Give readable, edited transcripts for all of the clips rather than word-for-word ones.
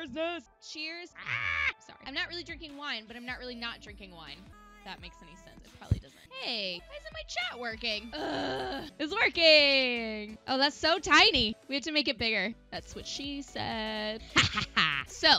business. Cheers. Ah! Sorry. I'm not really drinking wine, but I'm not really not drinking wine. If that makes any sense. It probably doesn't. Hey, why isn't my chat working? Ugh, it's working. Oh, that's so tiny. We have to make it bigger. That's what she said. So,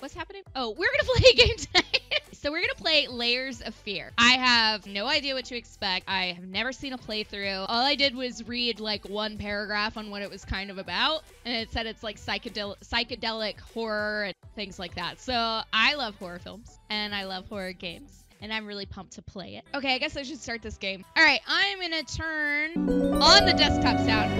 what's happening? Oh, we're gonna play a game today. So we're gonna play Layers of Fear. I have no idea what to expect. I have never seen a playthrough. All I did was read like one paragraph on what it was kind of about, and it said it's like psychedelic horror and things like that. So I love horror films and I love horror games, and I'm really pumped to play it. Okay, I guess I should start this game. All right, I'm gonna turn on the desktop sound.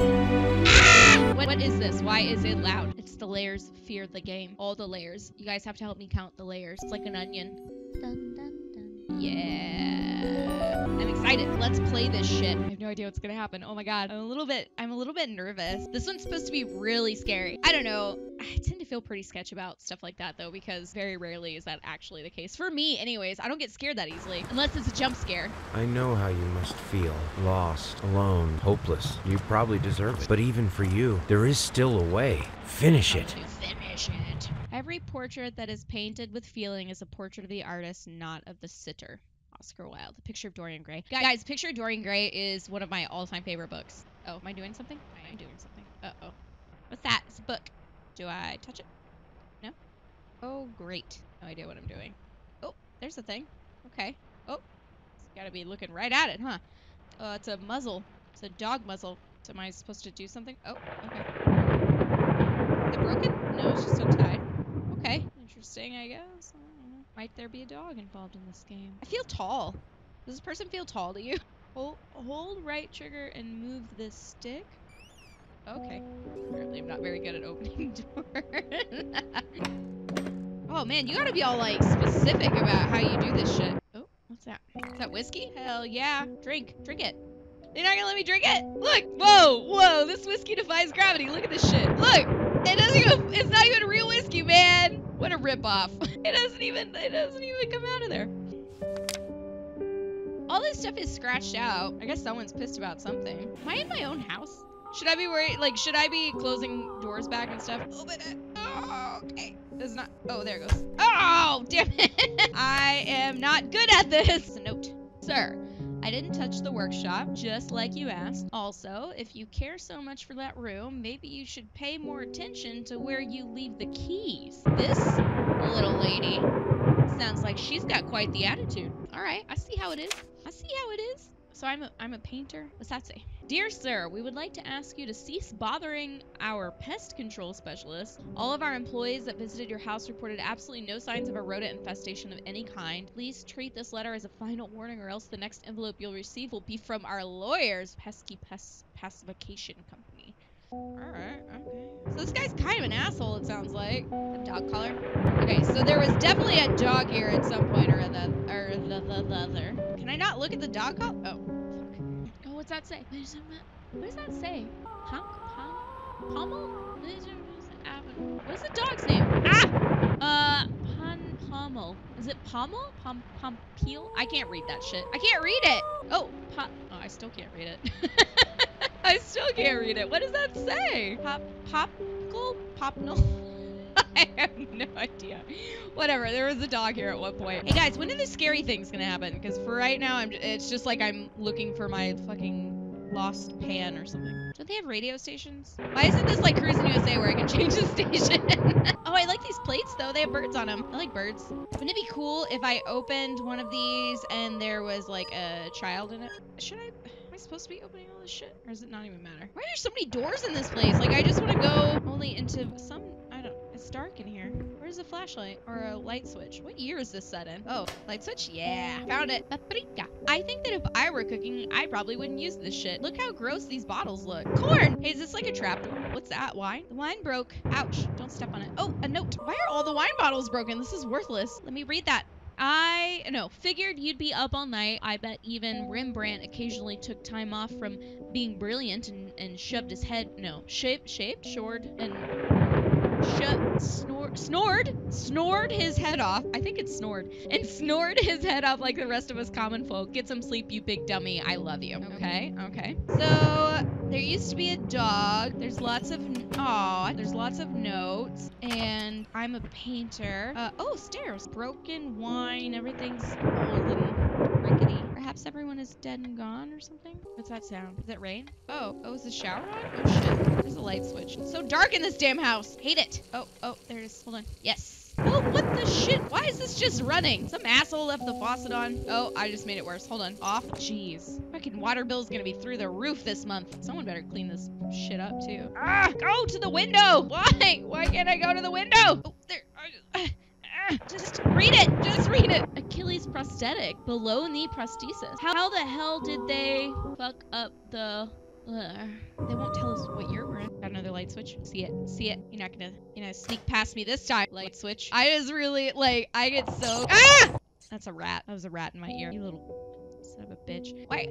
Ah! What is this? Why is it loud? It's the layers of fear, the game. All the layers. You guys have to help me count the layers. It's like an onion. Dun, dun, dun. Yeah, I'm excited. Let's play this shit. I have no idea what's gonna happen. Oh my god, I'm a little bit nervous. This one's supposed to be really scary. I don't know. I tend to feel pretty sketch about stuff like that though, because very rarely is that actually the case for me. Anyways, I don't get scared that easily unless it's a jump scare. I know how you must feel. Lost, alone, hopeless. You probably deserve it. But even for you, there is still a way. Finish it. Finish it. Every portrait that is painted with feeling is a portrait of the artist, not of the sitter. Oscar Wilde, The Picture of Dorian Gray. Guys, Picture of Dorian Gray is one of my all-time favorite books. Oh, am I doing something? I am doing something. Uh-oh. What's that? It's a book. Do I touch it? No? Oh, great. No idea what I'm doing. Oh, there's the thing. Okay. Oh, it's gotta be looking right at it, huh? Oh, it's a muzzle. It's a dog muzzle. So am I supposed to do something? Oh, okay. Is it broken? No, it's just untied. Okay. Interesting, I guess. I don't know. Might there be a dog involved in this game? I feel tall. Does this person feel tall to you? Hold right trigger and move this stick. Okay. Apparently I'm not very good at opening doors. Oh man, you gotta be all like specific about how you do this shit. Oh, what's that? Is that whiskey? Hell yeah. Drink. Drink it. They're not gonna let me drink it? Look! Whoa! Whoa! This whiskey defies gravity. Look at this shit. Look! It doesn't even, it's not even real whiskey, man! What a ripoff. It doesn't even come out of there. All this stuff is scratched out. I guess someone's pissed about something. Am I in my own house? Should I be worried? Like, should I be closing doors back and stuff? Open it. Oh, okay. It's not. Oh, there it goes. Oh, damn it. I am not good at this. Note. Sir, I didn't touch the workshop, just like you asked. Also, if you care so much for that room, maybe you should pay more attention to where you leave the keys. This little lady sounds like she's got quite the attitude. All right. I see how it is. I see how it is. So I'm a painter. What's that say? Dear sir, we would like to ask you to cease bothering our pest control specialist. All of our employees that visited your house reported absolutely no signs of a rodent infestation of any kind. Please treat this letter as a final warning, or else the next envelope you'll receive will be from our lawyers, Pesky Pest Pacification Company. Alright, okay. So this guy's kind of an asshole, it sounds like. A dog collar. Okay, so there was definitely a dog here at some point or the other. Can I not look at the dog collar? Oh, fuck. Oh, what's that say? What does that say? Pommel? What's the dog's name? Ah! Pommel. Is it Pommel? Peel? I can't read that shit. I can't read it! Oh, I still can't read it. I still can't read it. What does that say? Popkle? Popnel? I have no idea. Whatever. There was a dog here at one point. Hey guys, when are the scary things gonna happen? Because for right now, it's just like I'm looking for my fucking lost pan or something. Don't they have radio stations? Why isn't this like Cruising USA where I can change the station? Oh, I like these plates though. They have birds on them. I like birds. Wouldn't it be cool if I opened one of these and there was like a child in it? Should I? Supposed to be opening all this shit, or does it not even matter? Why are there so many doors in this place? Like, I just want to go only into some. I don't. It's dark in here. Where's the flashlight or a light switch? What year is this set in? Oh, light switch. Yeah, found it. Paprika. I think that if I were cooking, I probably wouldn't use this shit. Look how gross these bottles look. Corn. Hey, is this like a trapdoor? What's that? Wine? The wine broke. Ouch. Don't step on it. Oh, a note. Why are all the wine bottles broken? This is worthless. Let me read that. I no figured you'd be up all night. I bet even Rembrandt occasionally took time off from being brilliant and shoved his head. No, shaped, shored, and snored his head off. I think it's snored. And snored his head off like the rest of us common folk. Get some sleep, you big dummy. I love you. Okay, okay. So there used to be a dog. There's lots of, aw, there's lots of notes. And I'm a painter. Oh, stairs. Broken wine. Everything's a little rickety. Perhaps everyone is dead and gone or something? What's that sound? Is that rain? Oh, oh, is the shower on? Oh, shit. There's a light switch. It's so dark in this damn house. Hate it. Oh, oh, there it is. Hold on. Yes. Oh, what the shit? Why is this just running? Some asshole left the faucet on. Oh, I just made it worse. Hold on. Off. Jeez. Fucking water bill's gonna be through the roof this month. Someone better clean this shit up, too. Ah! Go to the window! Why? Why can't I go to the window? Oh, there. Just read it! Just read it! Achilles prosthetic. Below knee prosthesis. How the hell did they fuck up the... They won't tell us what year we're in. Got another light switch. See it. See it. You're not gonna, you know, sneak past me this time. Light switch. I just really, like, I get so... Ah! That's a rat. That was a rat in my ear. You little son of a bitch. Why...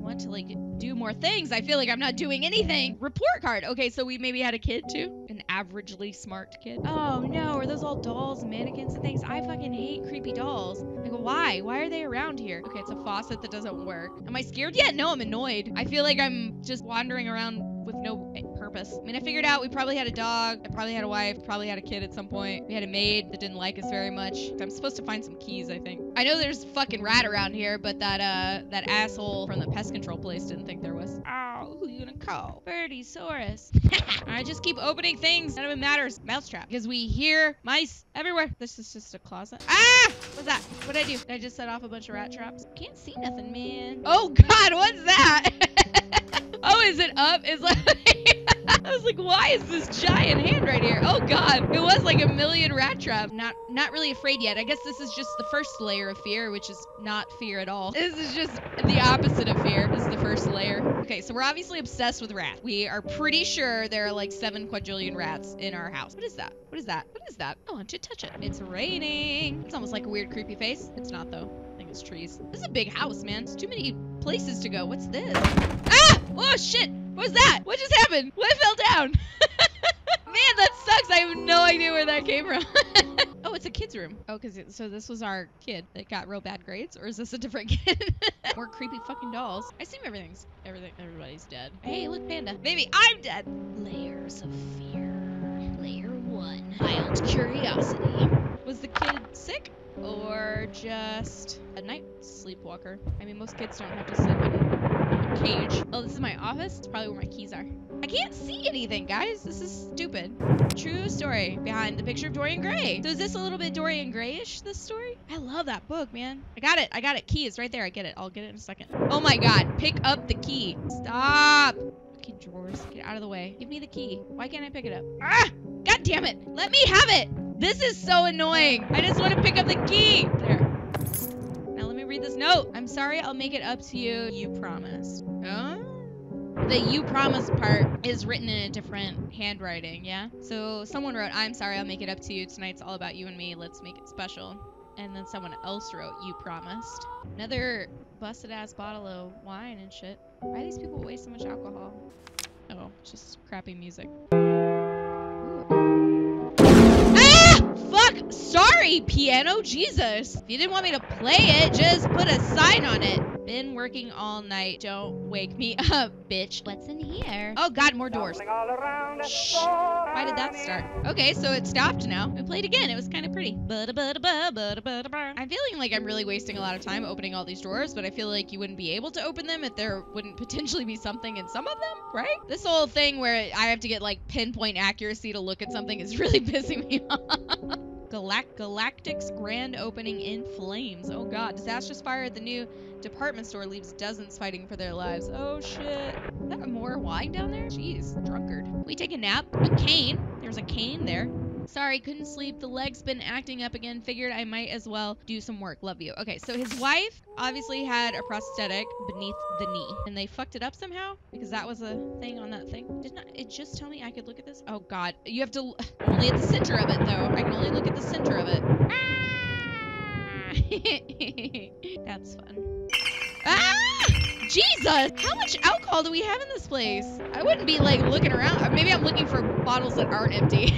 want to, like, do more things. I feel like I'm not doing anything. Report card. Okay, so we maybe had a kid, too. An averagely smart kid. Oh, no. Are those all dolls and mannequins and things? I fucking hate creepy dolls. Like, why? Why are they around here? Okay, it's a faucet that doesn't work. Am I scared yet? No, I'm annoyed. I feel like I'm just wandering around with no purpose. I mean, I figured out we probably had a dog. I probably had a wife. Probably had a kid at some point. We had a maid that didn't like us very much. I'm supposed to find some keys, I think. I know there's a fucking rat around here, but that asshole from the pest control place didn't think there was. Oh, who you gonna call? Birdie-saurus. I just keep opening things. None of it matters. Mousetrap. Because we hear mice everywhere. This is just a closet. Ah! What's that? What'd I do? Did I just set off a bunch of rat traps? Can't see nothing, man. Oh, God, what's that? Oh, is it up? It's like... I was like, why is this giant hand right here? Oh, God. It was like a million rat traps. Not really afraid yet. I guess this is just the first layer of fear, which is not fear at all. This is just the opposite of fear. This is the first layer. Okay, so we're obviously obsessed with rats. We are pretty sure there are like 7 quadrillion rats in our house. What is that? What is that? What is that? I want to touch it. It's raining. It's almost like a weird creepy face. It's not, though. I think it's trees. This is a big house, man. There's too many places to go. What's this? Ah! Oh, shit. What was that? What just happened? What fell down? Man, that sucks. I have no idea where that came from. Oh, it's a kid's room. Oh, so this was our kid that got real bad grades? Or is this a different kid? More creepy fucking dolls. I assume everybody's dead. Hey, look, panda. Maybe I'm dead. Layers of fear. Layer 1. Wild curiosity. Was the kid sick? Or just a night sleepwalker? I mean, most kids don't have to sleep in a cage. Oh, this is my office. It's probably where my keys are. I can't see anything, guys. This is stupid. True story behind The Picture of Dorian Gray. So is this a little bit Dorian Gray-ish, this story? I love that book, man. I got it. I got it. Key is right there. I get it. I'll get it in a second. Oh, my God. Pick up the key. Stop. Fucking drawers. Get out of the way. Give me the key. Why can't I pick it up? Ah! God damn it. Let me have it. This is so annoying. I just want to pick up the key. There. Now let me read this note. I'm sorry, I'll make it up to you. You promised. Oh? The you promised part is written in a different handwriting, yeah? So someone wrote, I'm sorry, I'll make it up to you. Tonight's all about you and me. Let's make it special. And then someone else wrote, you promised. Another busted ass bottle of wine and shit. Why do these people waste so much alcohol? Oh, just crappy music. Fuck! Sorry, piano. Jesus. If you didn't want me to play it, just put a sign on it. Been working all night. Don't wake me up, bitch. What's in here? Oh, God, more doors. Shh. Why did that start? Okay, so it stopped now. We played again. It was kind of pretty. I'm feeling like I'm really wasting a lot of time opening all these drawers, but I feel like you wouldn't be able to open them if there wouldn't potentially be something in some of them, right? This whole thing where I have to get, like, pinpoint accuracy to look at something is really pissing me off. Galactic's grand opening in flames. Oh, God. Disastrous fire at the new department store leaves dozens fighting for their lives. Oh, shit. Is that more wine down there? Jeez, drunkard. We take a nap. A cane. There's a cane there. Sorry, couldn't sleep. The leg's been acting up again. Figured I might as well do some work. Love you. Okay, so his wife obviously had a prosthetic beneath the knee. And they fucked it up somehow? Because that was a thing on that thing. Didn't it just tell me I could look at this? Oh, God. You have to... Only at the center of it, though. I can only look at the center of it. Ah! That's fun. Ah! Jesus! How much alcohol do we have in this place? I wouldn't be like looking around. Maybe I'm looking for bottles that aren't empty.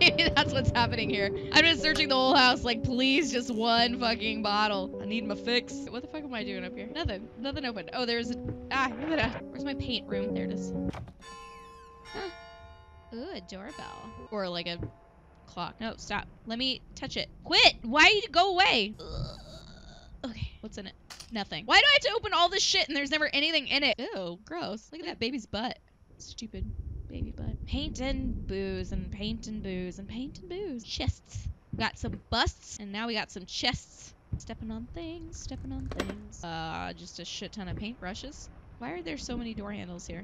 Maybe that's what's happening here. I'm just searching the whole house like, please, just one fucking bottle. I need my fix. What the fuck am I doing up here? Nothing. Nothing open. Oh, there's a... Ah, where's my paint room? There it is. Huh. Ooh, a doorbell. Or like a clock. No, stop. Let me touch it. Quit! Why go away? Ugh. Okay, what's in it? Nothing. Why do I have to open all this shit and there's never anything in it? Ew, gross. Look at that baby's butt. Stupid baby butt. Paint and booze and paint and booze and paint and booze. Chests. We got some busts and now we got some chests. Stepping on things, stepping on things. Just a shit ton of paintbrushes. Why are there so many door handles here?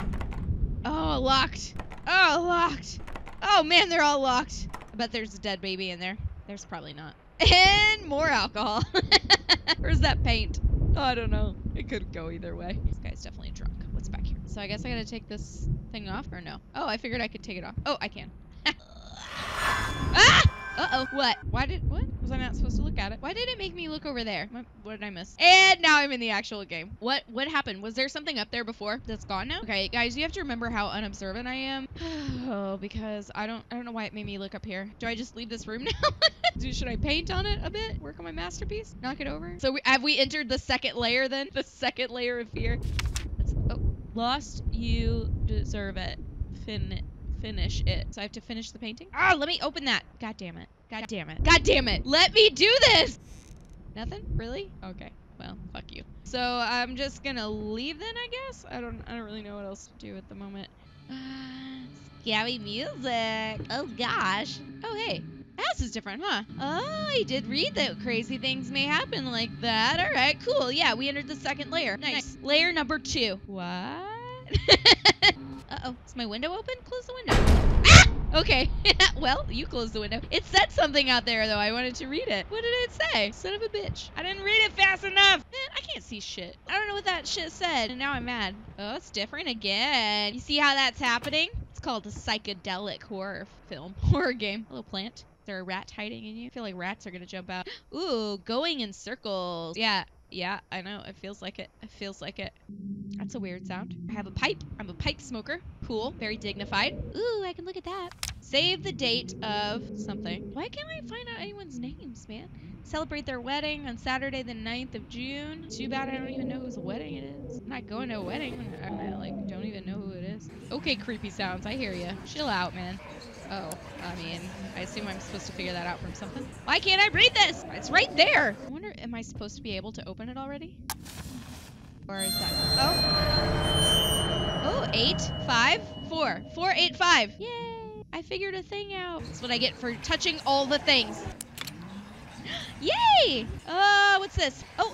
Oh, locked. Oh, locked. Oh man, they're all locked. I bet there's a dead baby in there. There's probably not. And more alcohol. Where's that paint? Oh, I don't know. It could go either way. This guy's definitely drunk. What's back here? So I guess I gotta take this thing off or no? Oh, I figured I could take it off. Oh, I can. Ah! Uh-oh. What? Why did... What? Was I not supposed to look at it? Why did it make me look over there? What did I miss? And now I'm in the actual game. What happened? Was there something up there before that's gone now? Okay, guys, you have to remember how unobservant I am. Oh, because I don't know why it made me look up here. Do I just leave this room now? Should I paint on it a bit? Work on my masterpiece? Knock it over? So have we entered the second layer then? The second layer of fear? That's, oh. Lost, you deserve it. Finish it. So I have to finish the painting? Ah, let me open that. God damn it. God damn it. God damn it. Let me do this. Nothing? Really? Okay. Well, fuck you. So I'm just gonna leave then, I guess? I don't really know what else to do at the moment. Scary music. Oh gosh. Oh hey. House is different, huh? Oh, I did read that crazy things may happen like that. All right, cool. Yeah, we entered the second layer. Nice. Layer number 2. What? Uh-oh. Is my window open? Close the window. Ah! Okay. Well, you closed the window. It said something out there, though. I wanted to read it. What did it say? Son of a bitch. I didn't read it fast enough. Man, I can't see shit. I don't know what that shit said, and now I'm mad. Oh, it's different again. You see how that's happening? It's called a psychedelic horror film. Horror game. Hello, plant. Is there a rat hiding in you? I feel like rats are gonna jump out. Ooh, going in circles. Yeah, I know. It feels like it. It feels like it. That's a weird sound. I have a pipe. I'm a pipe smoker. Cool. Very dignified. Ooh, I can look at that. Save the date of something. Why can't I find out anyone's names, man? Celebrate their wedding on Saturday the 9th of June. Too bad I don't even know whose wedding it is. I'm not going to a wedding. I like don't even know who it is. Okay, creepy sounds. I hear ya. Chill out, man. Oh, I mean, I assume I'm supposed to figure that out from something. Why can't I read this? It's right there. I wonder, am I supposed to be able to open it already? Or is that, oh. Oh, 8, 5, 4. 4, 8, 5. Yay, I figured a thing out. That's what I get for touching all the things. Yay! What's this? Oh.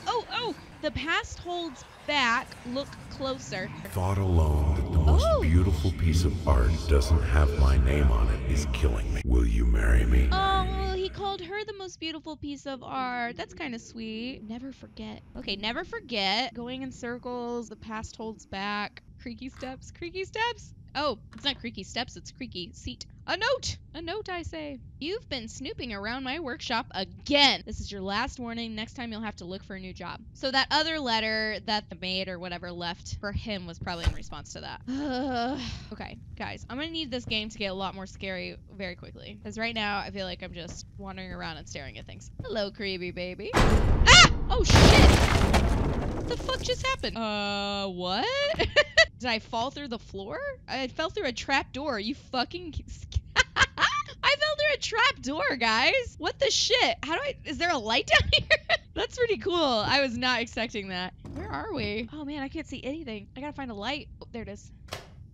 The past holds back, look closer. Thought alone that the most beautiful piece of art doesn't have my name on it is killing me. Will you marry me? Oh, he called her the most beautiful piece of art. That's kind of sweet. Never forget. Okay, never forget. Going in circles, the past holds back. Creaky steps, creaky steps. Oh, it's not creaky steps, it's creaky seat. A note I say. You've been snooping around my workshop again. This is your last warning. Next time you'll have to look for a new job. So that other letter that the maid or whatever left for him was probably in response to that. Okay, guys, I'm gonna need this game to get a lot more scary very quickly. Because right now I feel like I'm just wandering around and staring at things. Hello, creepy baby. Ah! Oh shit! What the fuck just happened? What? Did I fall through the floor? I fell through a trap door. You fucking... I fell through a trap door, guys. What the shit? How do I... Is there a light down here? That's pretty cool. I was not expecting that. Where are we? Oh, man, I can't see anything. I gotta find a light. Oh, there it is.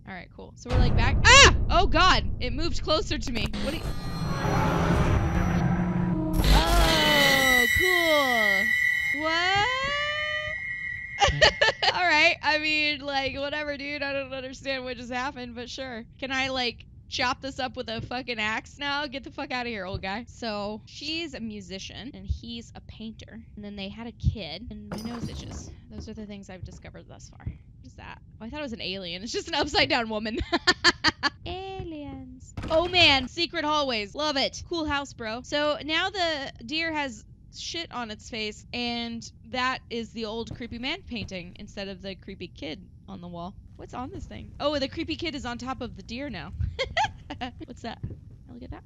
All right, cool. So we're like back... Ah! Oh, God. It moved closer to me. What do you... Oh, cool. What? All right, I mean, like, whatever, dude. I don't understand what just happened, but sure. Can I, like, chop this up with a fucking axe now? Get the fuck out of here, old guy. So, she's a musician, and he's a painter. And then they had a kid, and my nose itches. Those are the things I've discovered thus far. What is that? Oh, I thought it was an alien. It's just an upside-down woman. Aliens. Oh, man. Secret hallways. Love it. Cool house, bro. So, now the deer has... shit on its face, and that is the old creepy man painting instead of the creepy kid on the wall. What's on this thing? Oh, the creepy kid is on top of the deer now. What's that? I'll look at that.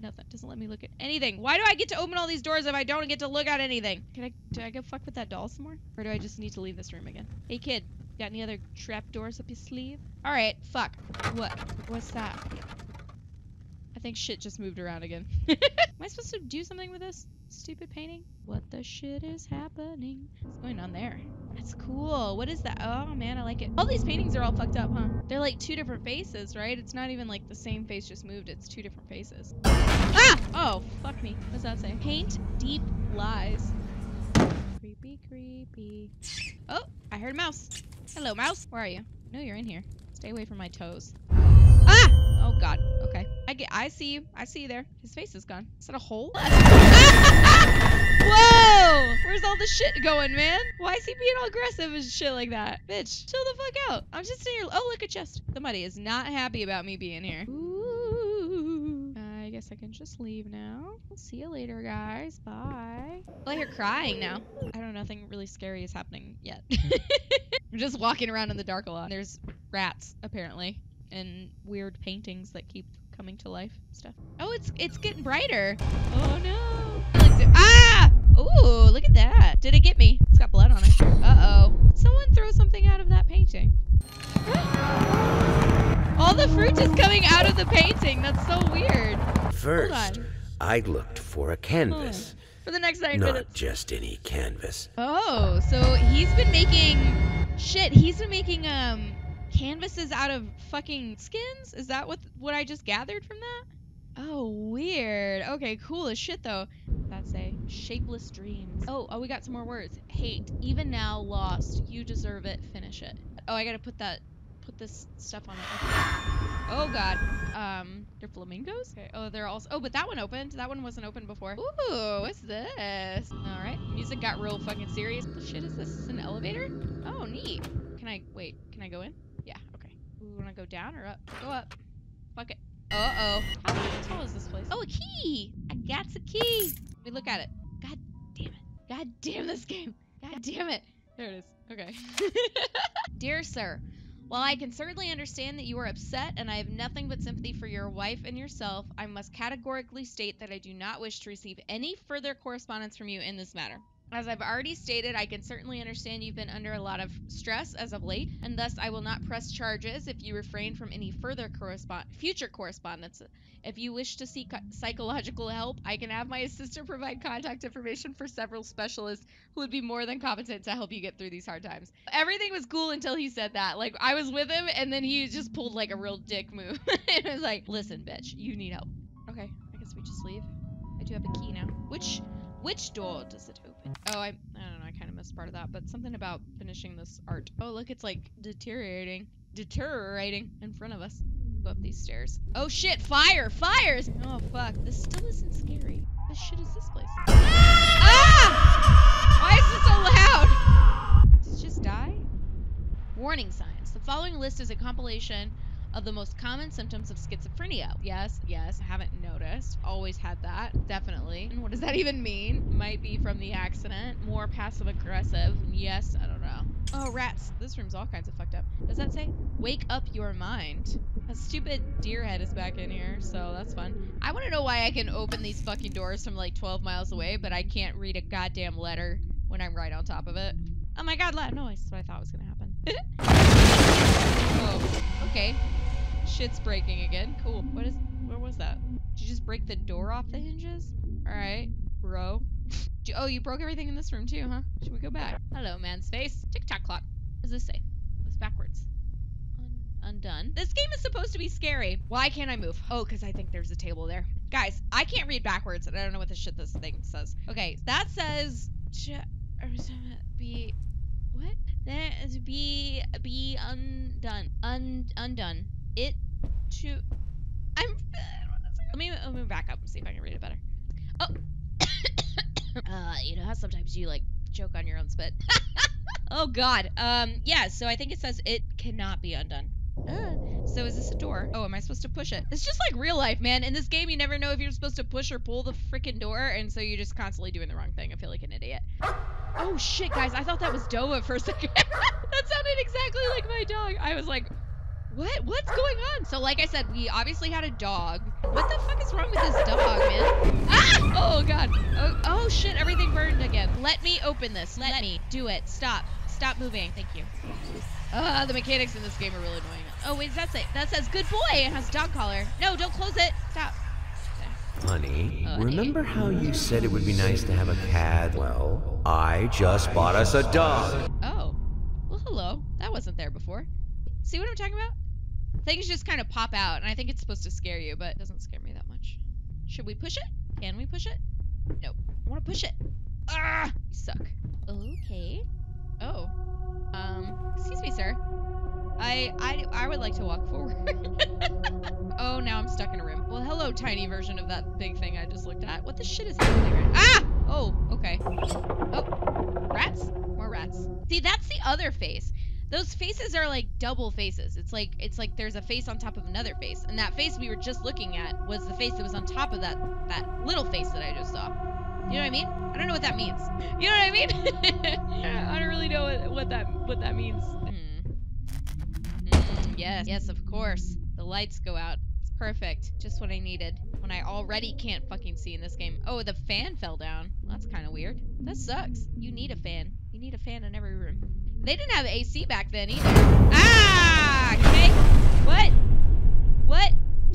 No, that doesn't let me look at anything. Why do I get to open all these doors if I don't get to look at anything? Do I go fuck with that doll some more? Or do I just need to leave this room again? Hey, kid. Got any other trap doors up your sleeve? All right, fuck. What? What's that? I think shit just moved around again. Am I supposed to do something with this stupid painting? What the shit is happening? What's going on there? That's cool. What is that? Oh, man, I like it. All these paintings are all fucked up, huh? They're like two different faces, right? It's not even like the same face just moved. It's two different faces. Ah! Oh, fuck me. What's that say? Paint deep lies. Creepy, creepy. Oh, I heard a mouse. Hello, mouse. Where are you? No, you're in here. Stay away from my toes. Ah! Oh, God. Okay. I see you. I see you there. His face is gone. Is that a hole? Whoa! Where's all the shit going, man? Why is he being all aggressive and shit like that? Bitch, chill the fuck out. I'm just in here. Oh, look, a chest. Somebody is not happy about me being here. Ooh. I guess I can just leave now. See you later, guys. Bye. Well, I hear crying now. I don't know. Nothing really scary is happening yet. I'm just walking around in the dark a lot. There's rats, apparently, and weird paintings that keep coming to life and stuff. Oh, it's getting brighter. Oh, no. Ah! Ooh, look at that. Did it get me? It's got blood on it. Uh-oh. Someone throw something out of that painting. All the fruit is coming out of the painting. That's so weird. First, I looked for a canvas. For the next 9 minutes. Not just any canvas. Oh, so he's been making... Shit, he's been making, canvases out of fucking skins? Is that what I just gathered from that? Oh, weird. Okay, cool as shit, though. That's a shapeless dreams. Oh, we got some more words. Hate. Even now, lost. You deserve it. Finish it. Oh, I gotta put this stuff on it. Okay. Oh, God. They're flamingos? Okay. Oh, they're also... Oh, but that one opened. That one wasn't open before. Ooh, what's this? All right. Music got real fucking serious. What the shit is this? Is this an elevator? Oh, neat. Can I go in? Yeah, okay. Ooh, wanna go down or up? Go up. Fuck it. Uh-oh. How tall is this place? Oh, a key! I got a key! Let me look at it. God damn it. God damn this game. God damn it. There it is. Okay. Dear sir, while I can certainly understand that you are upset and I have nothing but sympathy for your wife and yourself, I must categorically state that I do not wish to receive any further correspondence from you in this matter. As I've already stated, I can certainly understand you've been under a lot of stress as of late, and thus I will not press charges if you refrain from any further future correspondence. If you wish to seek psychological help, I can have my assistant provide contact information for several specialists who would be more than competent to help you get through these hard times. Everything was cool until he said that. Like, I was with him, and then he just pulled, like, a real dick move. And I was like, listen, bitch, you need help. Okay, I guess we just leave. I do have a key now. Which door does it open? Oh, I don't know. I kind of missed part of that, but something about finishing this art. Oh, look, it's like deteriorating in front of us. Go up these stairs. Oh shit, fire, fires. Oh fuck, this still isn't scary. What the shit is this place? Ah! Why is this so loud? Did it just die? Warning signs. The following list is a compilation of the most common symptoms of schizophrenia. Yes, I haven't noticed. Always had that, definitely. And what does that even mean? Might be from the accident. More passive aggressive. Yes, I don't know. Oh, rats. This room's all kinds of fucked up. Does that say? Wake up your mind. That stupid deer head is back in here, so that's fun. I wanna know why I can open these fucking doors from like 12 miles away, but I can't read a goddamn letter when I'm right on top of it. Oh my god, loud noise. That's what I thought was gonna happen. Oh, okay. Shit's breaking again. Cool. Where was that? Did you just break the door off the hinges? Alright, bro. Oh, you broke everything in this room too, huh? Should we go back? Hello, man's face. Tick-tock clock. What does this say? It's backwards. Undone. This game is supposed to be scary. Why can't I move? Oh, because I think there's a table there. Guys, I can't read backwards, and I don't know what the shit this thing says. Okay, that says... What? That is be undone. Undone. It to... Let me back up and see if I can read it better. Oh! You know how sometimes you, like, choke on your own spit? Oh, God. Yeah, so I think it says it cannot be undone. So is this a door? Oh, am I supposed to push it? It's just like real life, man. In this game, you never know if you're supposed to push or pull the freaking door, and so you're just constantly doing the wrong thing. I feel like an idiot. Oh, shit, guys. I thought that was Doa for a second. That sounded exactly like my dog. I was like, what? What's going on? So like I said, we obviously had a dog. What the fuck is wrong with this dog, man? Ah! Oh, God. Oh, oh shit. Everything burned again. Let me open this. Let me do it. Stop. Stop moving. Thank you. The mechanics in this game are really annoying. Oh, wait, that's it. That says good boy. It has dog collar. No, don't close it. Stop. There. Honey, remember how you said it would be nice to have a cat? Well, I just bought us a dog. Oh. Well, hello. That wasn't there before. See what I'm talking about? Things just kind of pop out, and I think it's supposed to scare you, but it doesn't scare me that much. Should we push it? Can we push it? Nope. I want to push it. Ah! You suck. Okay. Oh. Excuse me, sir. I would like to walk forward. Oh, now I'm stuck in a room. Well, hello, tiny version of that big thing I just looked at. What the shit is happening right now? Ah! Oh, okay. Oh. Rats? More rats. See, that's the other face. Those faces are like double faces. It's like there's a face on top of another face. And that face we were just looking at was the face that was on top of that little face that I just saw. You know what I mean? I don't know what that means. You know what I mean? I don't really know what that means. Yes, yes, of course. The lights go out. It's perfect. Just what I needed. When I already can't fucking see in this game. Oh, the fan fell down. That's kind of weird. That sucks. You need a fan. You need a fan in every room. They didn't have AC back then either. Ah! Okay. What? What?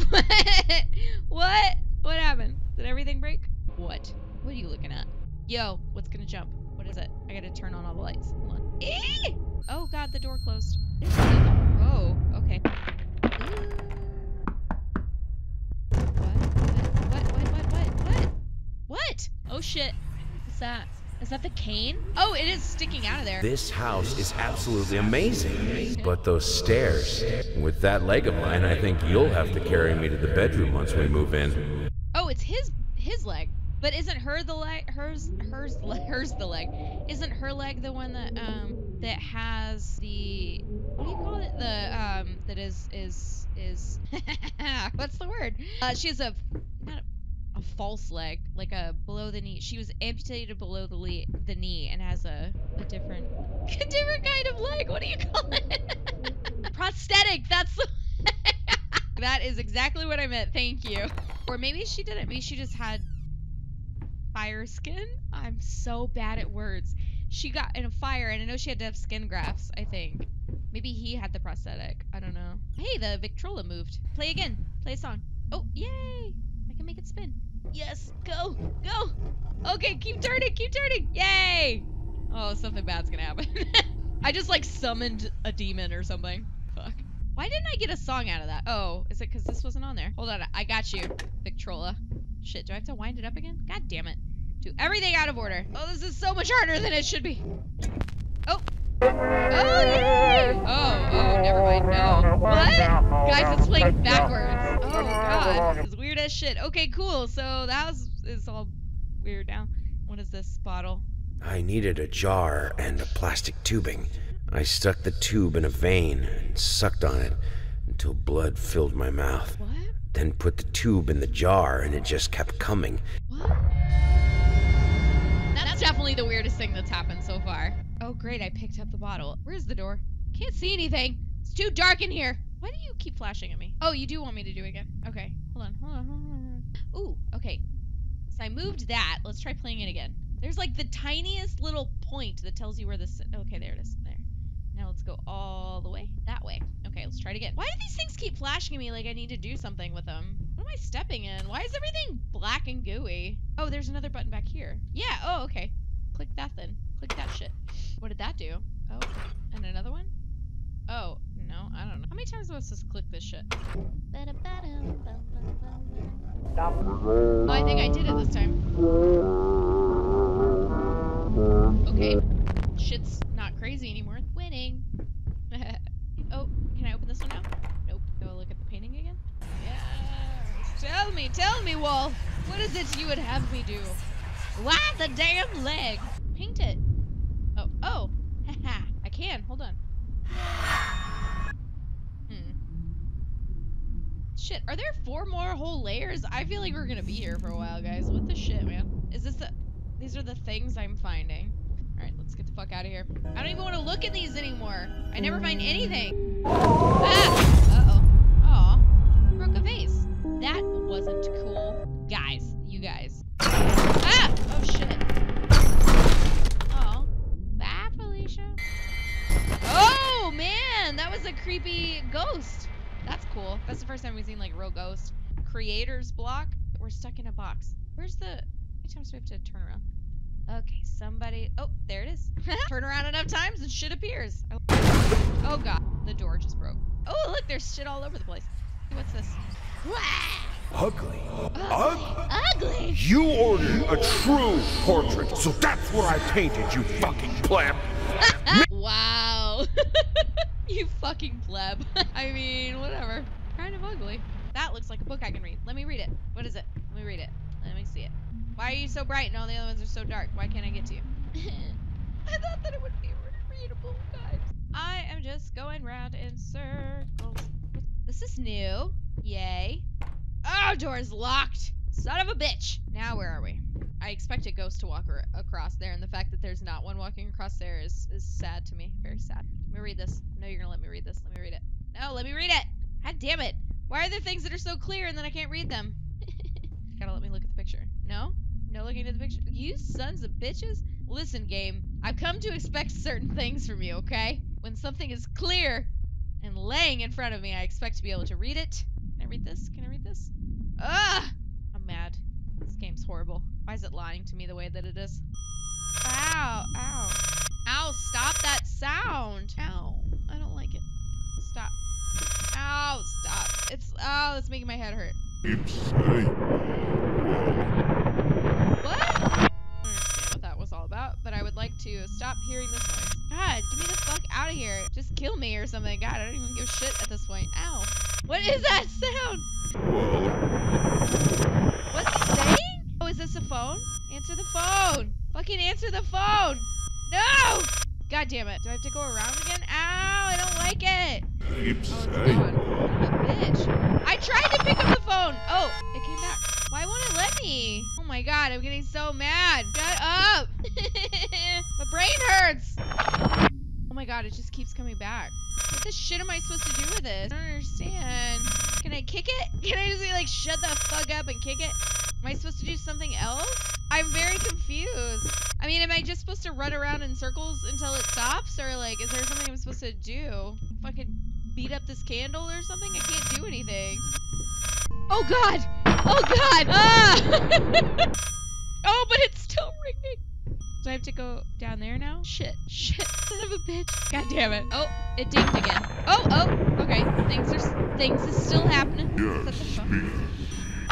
What? What? What happened? Did everything break? What? What are you looking at? Yo, what's gonna jump? What is it? I gotta turn on all the lights. Hold on. Eee! Oh god, the door closed. Oh, okay. What? What? Oh shit. What's that? Is that the cane? Oh, it is sticking out of there. This house is absolutely amazing. But those stairs, with that leg of mine, I think you'll have to carry me to the bedroom once we move in. Oh, it's his leg. But isn't her the leg? Hers the leg. Isn't her leg the one that has the, what do you call it? The that is what's the word? She has a false leg, like a below the knee. She was amputated below the knee and has a different kind of leg. What do you call it? Prosthetic. That's that is exactly what I meant. Thank you. Or maybe she didn't. Maybe she just had fire skin? I'm so bad at words. She got in a fire, and I know she had to have skin grafts, I think. Maybe he had the prosthetic. I don't know. Hey, the Victrola moved. Play again. Play a song. Oh, yay! I can make it spin. Yes, go, go! Okay, keep turning, keep turning! Yay! Oh, something bad's gonna happen. I just, like, summoned a demon or something. Fuck. Why didn't I get a song out of that? Oh, is it because this wasn't on there? Hold on, I got you, Victrola. Shit, do I have to wind it up again? God damn it. Do everything out of order. Oh, this is so much harder than it should be. Oh. Oh, yay! Oh, never mind. No. What? Guys, it's playing backwards. Oh, God. It's weird as shit. Okay, cool. So the house is all weird now. What is this bottle? I needed a jar and a plastic tubing. I stuck the tube in a vein and sucked on it until blood filled my mouth. What? Then put the tube in the jar, and it just kept coming. What? That's definitely the weirdest thing that's happened so far. Oh, great, I picked up the bottle. Where's the door? Can't see anything. It's too dark in here. Why do you keep flashing at me? Oh, you do want me to do it again. Okay, hold on. Ooh, okay. So I moved that. Let's try playing it again. There's like the tiniest little point that tells you where this... Okay, there it is. There. Now let's go all the way that way. Okay, let's try it again. Why do these things keep flashing at me like I need to do something with them? What am I stepping in? Why is everything black and gooey? Oh, there's another button back here. Yeah, oh, okay. Click that then. Click that shit. What did that do? Oh, and another one? Oh, no, I don't know. How many times am I supposed to click this shit? Oh, I think I did it this time. Okay. Shit's not crazy anymore. Winning. Oh, can I open this one now? Nope. Go look at the painting again? Yes. Tell me, Wolf. What is it you would have me do? Why the damn leg? Paint it. Oh. I can. Hold on. Shit, are there 4 more whole layers? I feel like we're gonna be here for a while, guys. What the shit, man? Is this the... These are the things I'm finding. Alright, let's get the fuck out of here. I don't even want to look at these anymore. I never find anything. Ah! Uh-oh. Aw. I broke a vase. That wasn't cool. Guys, you guys. Ah! Oh, shit. Oh. Bye, Felicia. Oh, man! That was a creepy ghost. That's cool. That's the first time we've seen, like, real ghost. Creator's block. We're stuck in a box. Where's the... How many times do we have to turn around? Okay, somebody... Oh, there it is. Turn around enough times and shit appears. Oh, God. The door just broke. Oh, look, there's shit all over the place. What's this? Ugly. Ugly? You ordered a true portrait, so that's what I painted, you fucking pleb. Wow. You fucking pleb. I mean, whatever. Kind of ugly. That looks like a book I can read. Let me read it. What is it? Let me read it. Let me see it. Why are you so bright and all the other ones are so dark? Why can't I get to you? I thought that it would be readable, guys. I am just going round in circles. This is new. Yay. Oh, door's locked. Son of a bitch. Now where are we? I expect a ghost to walk across there, and the fact that there's not one walking across there is sad to me. Very sad. Let me read this. No, you're gonna let me read this. Let me read it. No, let me read it. God damn it. Why are there things that are so clear and then I can't read them? Gotta let me look at the picture. No? No looking at the picture? You sons of bitches? Listen, game. I've come to expect certain things from you, okay? When something is clear and laying in front of me, I expect to be able to read it. Can I read this? Can I read this? Ugh! I'm mad. This game's horrible. Why is it lying to me the way that it is? Ow! Ow! Ow! Stop that sound! Ow! I don't like it. Stop! Ow! Stop! It's ow! It's making my head hurt. It's me. What? I don't understand what that was all about, but I would like to stop hearing this noise. God, get me the fuck out of here! Just kill me or something. God, I don't even give a shit at this point. Ow! What is that sound? What's he saying? Oh, is this a phone? Answer the phone! Fucking answer the phone! No! God damn it. Do I have to go around again? Ow! I don't like it! Oops. Oh, it's gone. Bitch. I tried to pick up the phone! Oh, it came back. Why won't it let me? Oh my god, I'm getting so mad. Shut up! My brain hurts! Oh my god, it just keeps coming back. What the shit am I supposed to do with this? I don't understand. Can I kick it? Can I just be like, shut the fuck up and kick it? Am I supposed to do something else? I'm very confused. I mean, am I just supposed to run around in circles until it stops? Or, like, is there something I'm supposed to do? Fucking beat up this candle or something? I can't do anything. Oh, God! Oh, God! Ah! Oh, but it's still ringing. Do I have to go down there now? Shit. Shit. Son of a bitch. God damn it. Oh, it dinged again. Oh, oh. Okay. Things is still happening. Yes, that's the phone.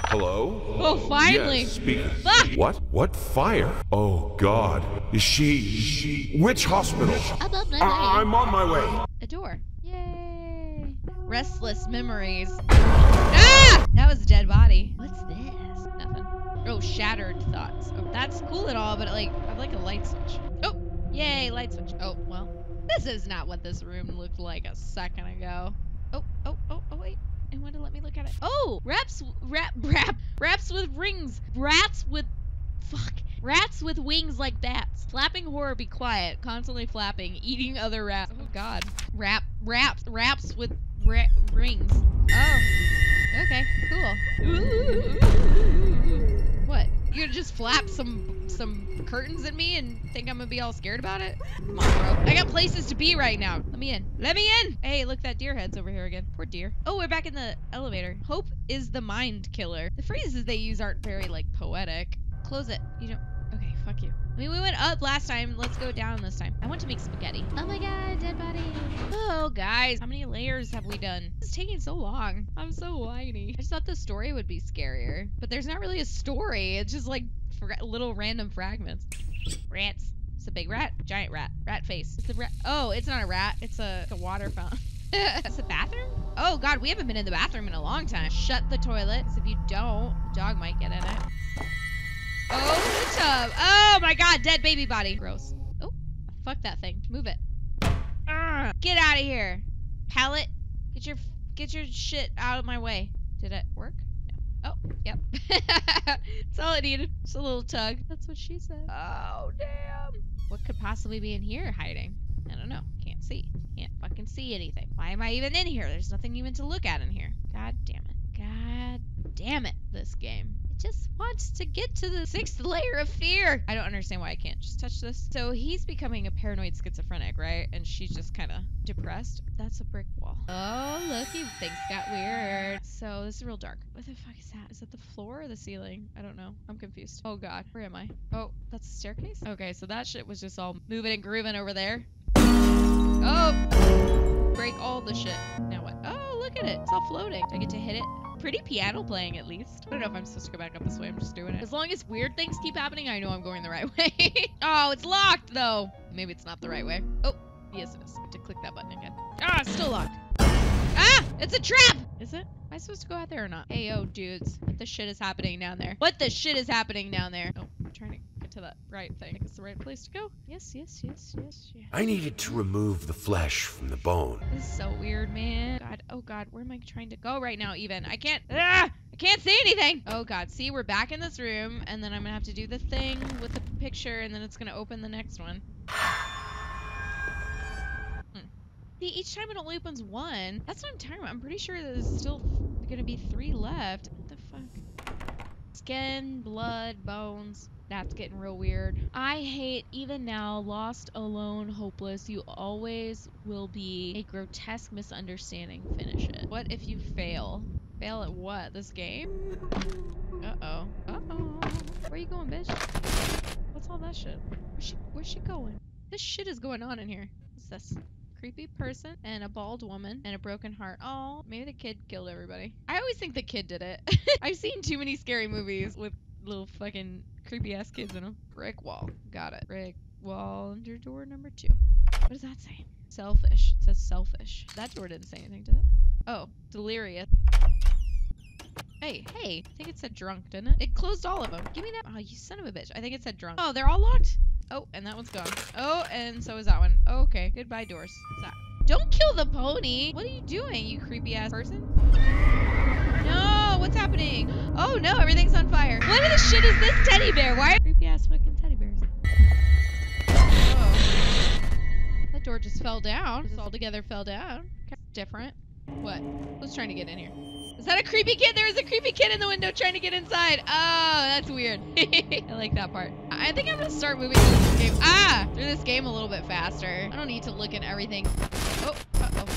Hello? Oh, finally! Yes, fuck! What? What fire? Oh, God. Is she... Which hospital? I'm on my way. A door. Yay. Restless memories. Ah! That was a dead body. What's this? Nothing. Oh, shattered thoughts. Oh, that's cool and all, but like, I'd like a light switch. Oh, yay, light switch. Oh, well. This is not what this room looked like a second ago. Oh, oh, oh, oh, wait. And want to let me look at it. Oh, raps with rings. Rats with, fuck. Rats with wings like bats. Flapping horror, be quiet. Constantly flapping, eating other rats. Oh God. Raps with rings. Oh, okay, cool. Ooh. What? You're gonna just flap some curtains at me and think I'm gonna be all scared about it? Come on, bro. I got places to be right now. Let me in. Let me in! Hey, look, that deer head's over here again. Poor deer. Oh, we're back in the elevator. Hope is the mind killer. The phrases they use aren't very, like, poetic. Close it. You don't... Okay, fuck you. I mean, we went up last time. Let's go down this time. I want to make spaghetti. Oh my god, dead body. Oh, guys. How many layers have we done? This is taking so long. I'm so whiny. I just thought the story would be scarier. But there's not really a story. It's just like little random fragments. Rats. It's a big rat. Giant rat. Rat face. It's a rat. Oh, it's not a rat. It's a water fountain. It's a bathroom? Oh, God. We haven't been in the bathroom in a long time. Shut the toilet. Because if you don't, the dog might get in it. Oh, the tub. Oh, my God. Dead baby body. Gross. Oh, fuck that thing. Move it. Get out of here. Pallet. Get your shit out of my way. Did it work? No. Oh, yep. That's all I needed. It's a little tug. That's what she said. Oh, damn. What could possibly be in here hiding? I don't know. Can't see. Can't fucking see anything. Why am I even in here? There's nothing even to look at in here. God damn it. God damn it, this game. It just wants to get to the 6th layer of fear. I don't understand why I can't just touch this. So he's becoming a paranoid schizophrenic, right? And she's just kind of depressed. That's a brick wall. Oh, looky, things got weird. So this is real dark. What the fuck is that? Is that the floor or the ceiling? I don't know. I'm confused. Oh God, where am I? Oh, that's the staircase? Okay, so that shit was just all moving and grooving over there. Oh, break all the shit. Now what? Oh, look at it. It's all floating. Do I get to hit it? Pretty piano playing, at least. I don't know if I'm supposed to go back up this way. I'm just doing it. As long as weird things keep happening, I know I'm going the right way. Oh, it's locked, though. Maybe it's not the right way. Oh, yes, it is. I have to click that button again. Ah, it's still locked. Ah, it's a trap. Is it? Am I supposed to go out there or not? Hey, yo, dudes. What the shit is happening down there? What the shit is happening down there? Oh, I'm trying to get to that right thing. I think it's the right place to go. Yes, yes, yes, yes, yes. I needed to remove the flesh from the bone. This is so weird, man. God, oh God, where am I trying to go right now even? I can't, I can't see anything. Oh God, see, we're back in this room and then I'm gonna have to do the thing with the picture and then it's gonna open the next one. See, each time it only opens one. That's what I'm talking about. I'm pretty sure there's still gonna be 3 left. What the fuck? Skin, blood, bones. That's getting real weird. I hate, even now, lost, alone, hopeless. You always will be a grotesque misunderstanding. Finish it. What if you fail? Fail at what? This game? Uh-oh. Uh-oh. Where you going, bitch? What's all that shit? Where's she going? This shit is going on in here. What's this? Creepy person and a bald woman and a broken heart. Oh, maybe the kid killed everybody. I always think the kid did it. I've seen too many scary movies with little fucking creepy ass kids in them. Brick wall. Got it. Brick wall under door number 2. What does that say? Selfish. It says selfish. That door didn't say anything, did it? Oh, delirious. Hey, hey. I think it said drunk, didn't it? It closed all of them. Give me that. Oh, you son of a bitch. I think it said drunk. Oh, they're all locked. Oh, and that one's gone. Oh, and so is that one. Oh, okay. Goodbye, doors. What's that? Don't kill the pony! What are you doing, you creepy-ass person? No! What's happening? Oh, no! Everything's on fire. What the shit is this teddy bear? Why are creepy-ass fucking teddy bears? Oh. That door just fell down. Just all together fell down. Different. What? Who's trying to get in here? Is that a creepy kid? There was a creepy kid in the window trying to get inside. Oh, that's weird. I like that part. I think I'm gonna start moving through this game. Ah! Through this game a little bit faster. I don't need to look at everything. Oh, uh-oh.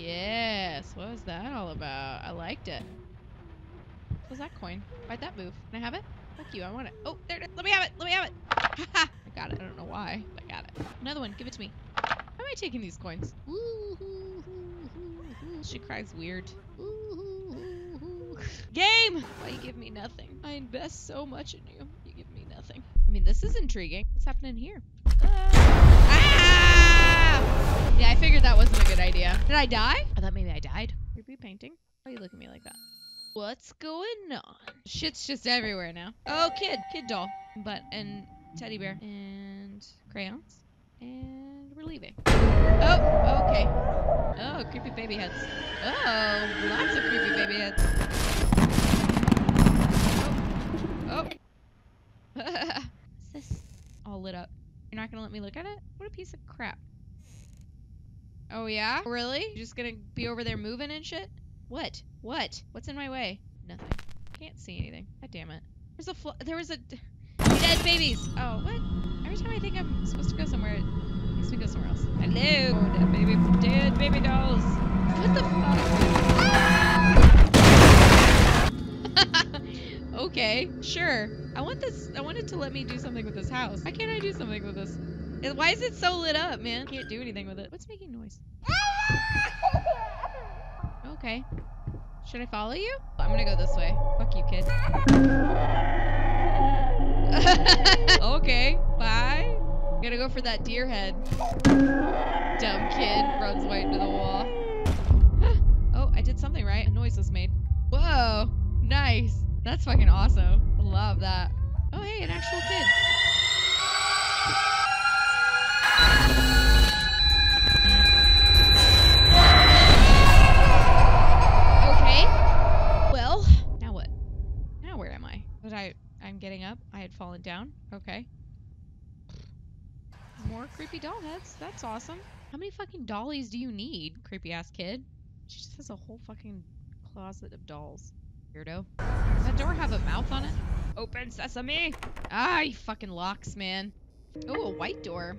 Yes, what was that all about? I liked it. What was that coin? Why'd that move? Can I have it? Fuck you, I want it. Oh, there it is. Let me have it. Let me have it. Haha. I got it. I don't know why, but I got it. Another one. Give it to me. How am I taking these coins? She cries weird. Game! Why you give me nothing? I invest so much in you. You give me nothing. I mean, this is intriguing. What's happening here? Ah! Yeah, I figured that wasn't a good idea. Did I die? I thought maybe I died. Creepy painting. Why you look at me like that? What's going on? Shit's just everywhere now. Oh, kid doll. But, and teddy bear. And crayons. And we're leaving. Oh, okay. Oh, creepy baby heads. Oh, lots of creepy baby heads. Oh. Oh. What's this? All lit up. You're not gonna let me look at it? What a piece of crap. Oh, yeah? Really? You're just gonna be over there moving and shit? What? What? What's in my way? Nothing. Can't see anything. God damn it. There's a dead babies. Oh, what? Every time I think I'm supposed to go somewhere, it makes me go somewhere else. Hello, dead baby dolls. What the fuck? Ah! Okay, sure. I want this. I want it to let me do something with this house. Why can't I do something with this? Why is it so lit up, man? Can't do anything with it. What's making noise? Okay. Should I follow you? I'm gonna go this way. Fuck you, kid. Okay, bye. I'm gonna go for that deer head. Dumb kid runs right into the wall. Oh, I did something right. A noise was made. Whoa, nice. That's fucking awesome. I love that. Oh, hey, an actual kid. Okay. fallen down. Okay. More creepy doll heads. That's awesome. How many fucking dollies do you need, creepy ass kid? She just has a whole fucking closet of dolls. Weirdo. Does that door have a mouth on it? Open sesame! Ah, you fucking locks, man. Oh, a white door.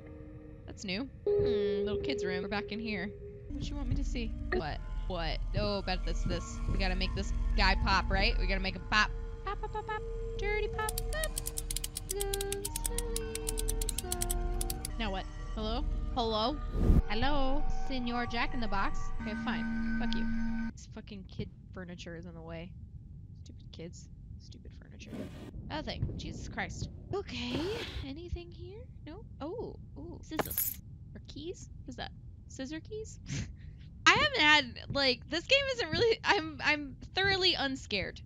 That's new. Hmm, little kid's room. We're back in here. What do you want me to see? What? What? Oh, bet that's this. We gotta make this guy pop, right? We gotta make him pop. Pop, pop, pop, pop. Dirty pop, pop. Now what? Hello? Hello? Hello? Senor Jack in the Box? Okay, fine. Fuck you. This fucking kid furniture is in the way. Stupid kids. Stupid furniture. Nothing. Jesus Christ. Okay. Anything here? No? Oh. Ooh. Scissors. Or keys? What is that? Scissor keys? I haven't had, like, this game isn't really, I'm thoroughly unscared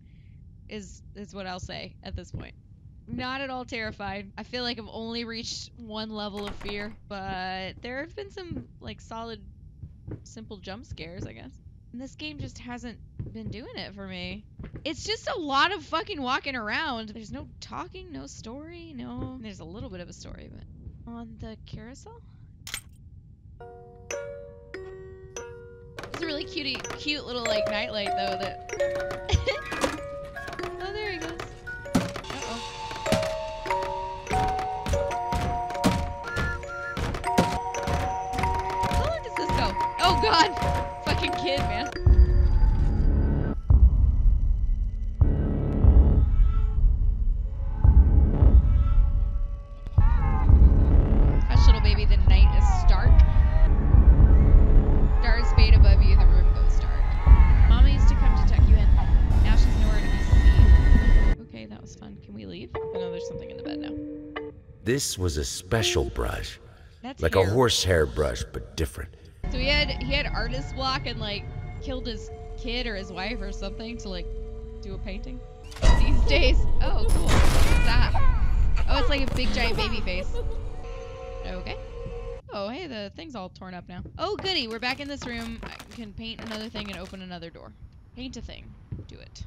is what I'll say at this point. Not at all terrified. I feel like I've only reached one level of fear, but there have been some, like, solid, simple jump scares, I guess. And this game just hasn't been doing it for me. It's just a lot of fucking walking around. There's no talking, no story, no... There's a little bit of a story, but... On the carousel? It's a really cute little, like, nightlight, though, that... Oh, there he goes. Uh-oh. How long does this go? Oh, God! Fucking kid, man. Hush, little baby, the night is stark. Stars fade above you, the room goes dark. Mama used to come to tuck you in. Now she's nowhere to be seen. Okay, that was fun. Can we leave? I know there's something in the bed now. This was a special brush. That's like a horsehair brush, but different. So he had artist block and, like, killed his kid or his wife or something to, like, do a painting. These days. Oh, cool. What's that? Oh, it's like a big giant baby face. Okay. Oh, hey, the thing's all torn up now. Oh, goody. We're back in this room. I can paint another thing and open another door. Paint a thing. Do it.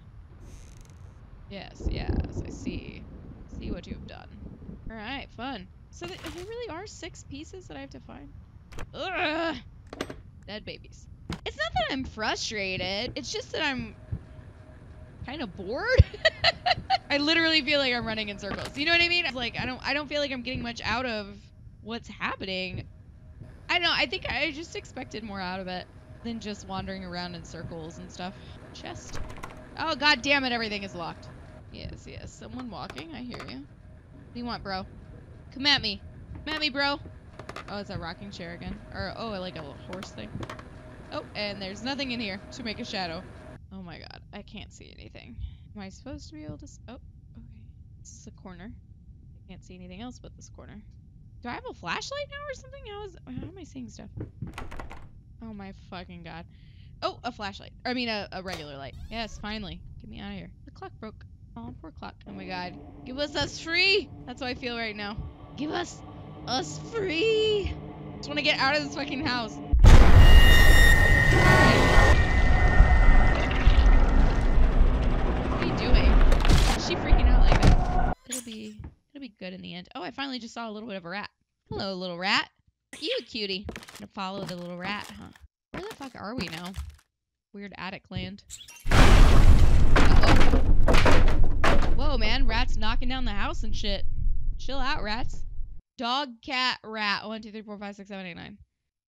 Yes, yes, I see. See what you've done. All right, fun. So there really are 6 pieces that I have to find? Ugh! Dead babies. It's not that I'm frustrated. It's just that I'm kind of bored. I literally feel like I'm running in circles. You know what I mean? It's like I don't feel like I'm getting much out of what's happening. I don't know. I think I just expected more out of it than just wandering around in circles and stuff. Chest. Oh, God damn it! Everything is locked. Yes, yes. Someone walking. I hear you. What do you want, bro? Come at me. Come at me, bro. Oh, it's a rocking chair again. Or, oh, like a little horse thing. Oh, and there's nothing in here to make a shadow. Oh my God, I can't see anything. Am I supposed to be able to... Oh, okay. This is a corner. I can't see anything else but this corner. Do I have a flashlight now or something? How am I seeing stuff? Oh my fucking God. Oh, a flashlight. I mean, a regular light. Yes, finally. Get me out of here. The clock broke. Oh, poor clock. Oh my God. Give us free! That's how I feel right now. Give us free! Just want to get out of this fucking house. What are you doing? Is she freaking out like that? It'll be good in the end. Oh, I finally just saw a little bit of a rat. Hello, little rat. Aren't you a cutie? I'm gonna follow the little rat, huh? Where the fuck are we now? Weird attic land. Uh-oh. Whoa, man! Rats knocking down the house and shit. Chill out, rats. Dog, cat, rat. 1, 2, 3, 4, 5, 6, 7, 8, 9.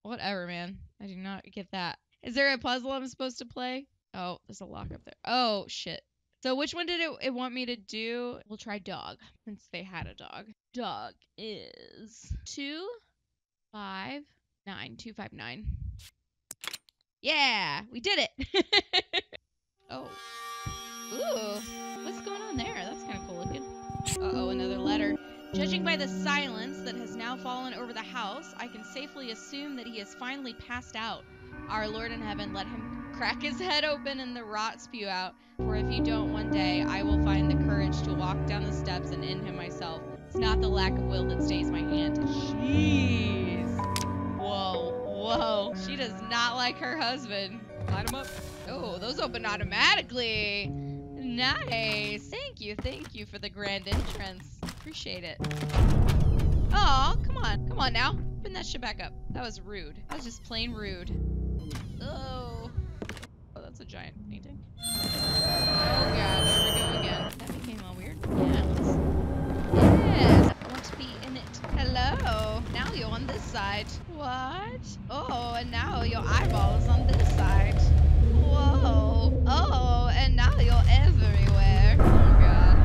Whatever, man. I do not get that. Is there a puzzle I'm supposed to play? Oh, there's a lock up there. Oh, shit. So which one did it want me to do? We'll try dog, since they had a dog. Dog is 2, 5, 9. 2, 5, 9. Yeah, we did it. Oh. Ooh. What's going on there? That's kind of cool looking. Uh-oh, another letter. Judging by the silence that has now fallen over the house, I can safely assume that he has finally passed out. Our Lord in heaven, let him crack his head open and the rot spew out. For if you don't, one day I will find the courage to walk down the steps and end him myself. It's not the lack of will that stays my hand. Jeez. Whoa, whoa. She does not like her husband. Light him up. Oh, those open automatically. Nice. Thank you for the grand entrance. appreciate it. Oh, come on. Come on now. Open that shit back up. That was rude. That was just plain rude. Oh. Oh, that's a giant painting. Oh god, there we go again. That became all weird. Yes. I want to be in it. Hello. Now you're on this side. What? Oh, and now your eyeball is on this side. Whoa. Oh, and now you're everywhere. Oh god.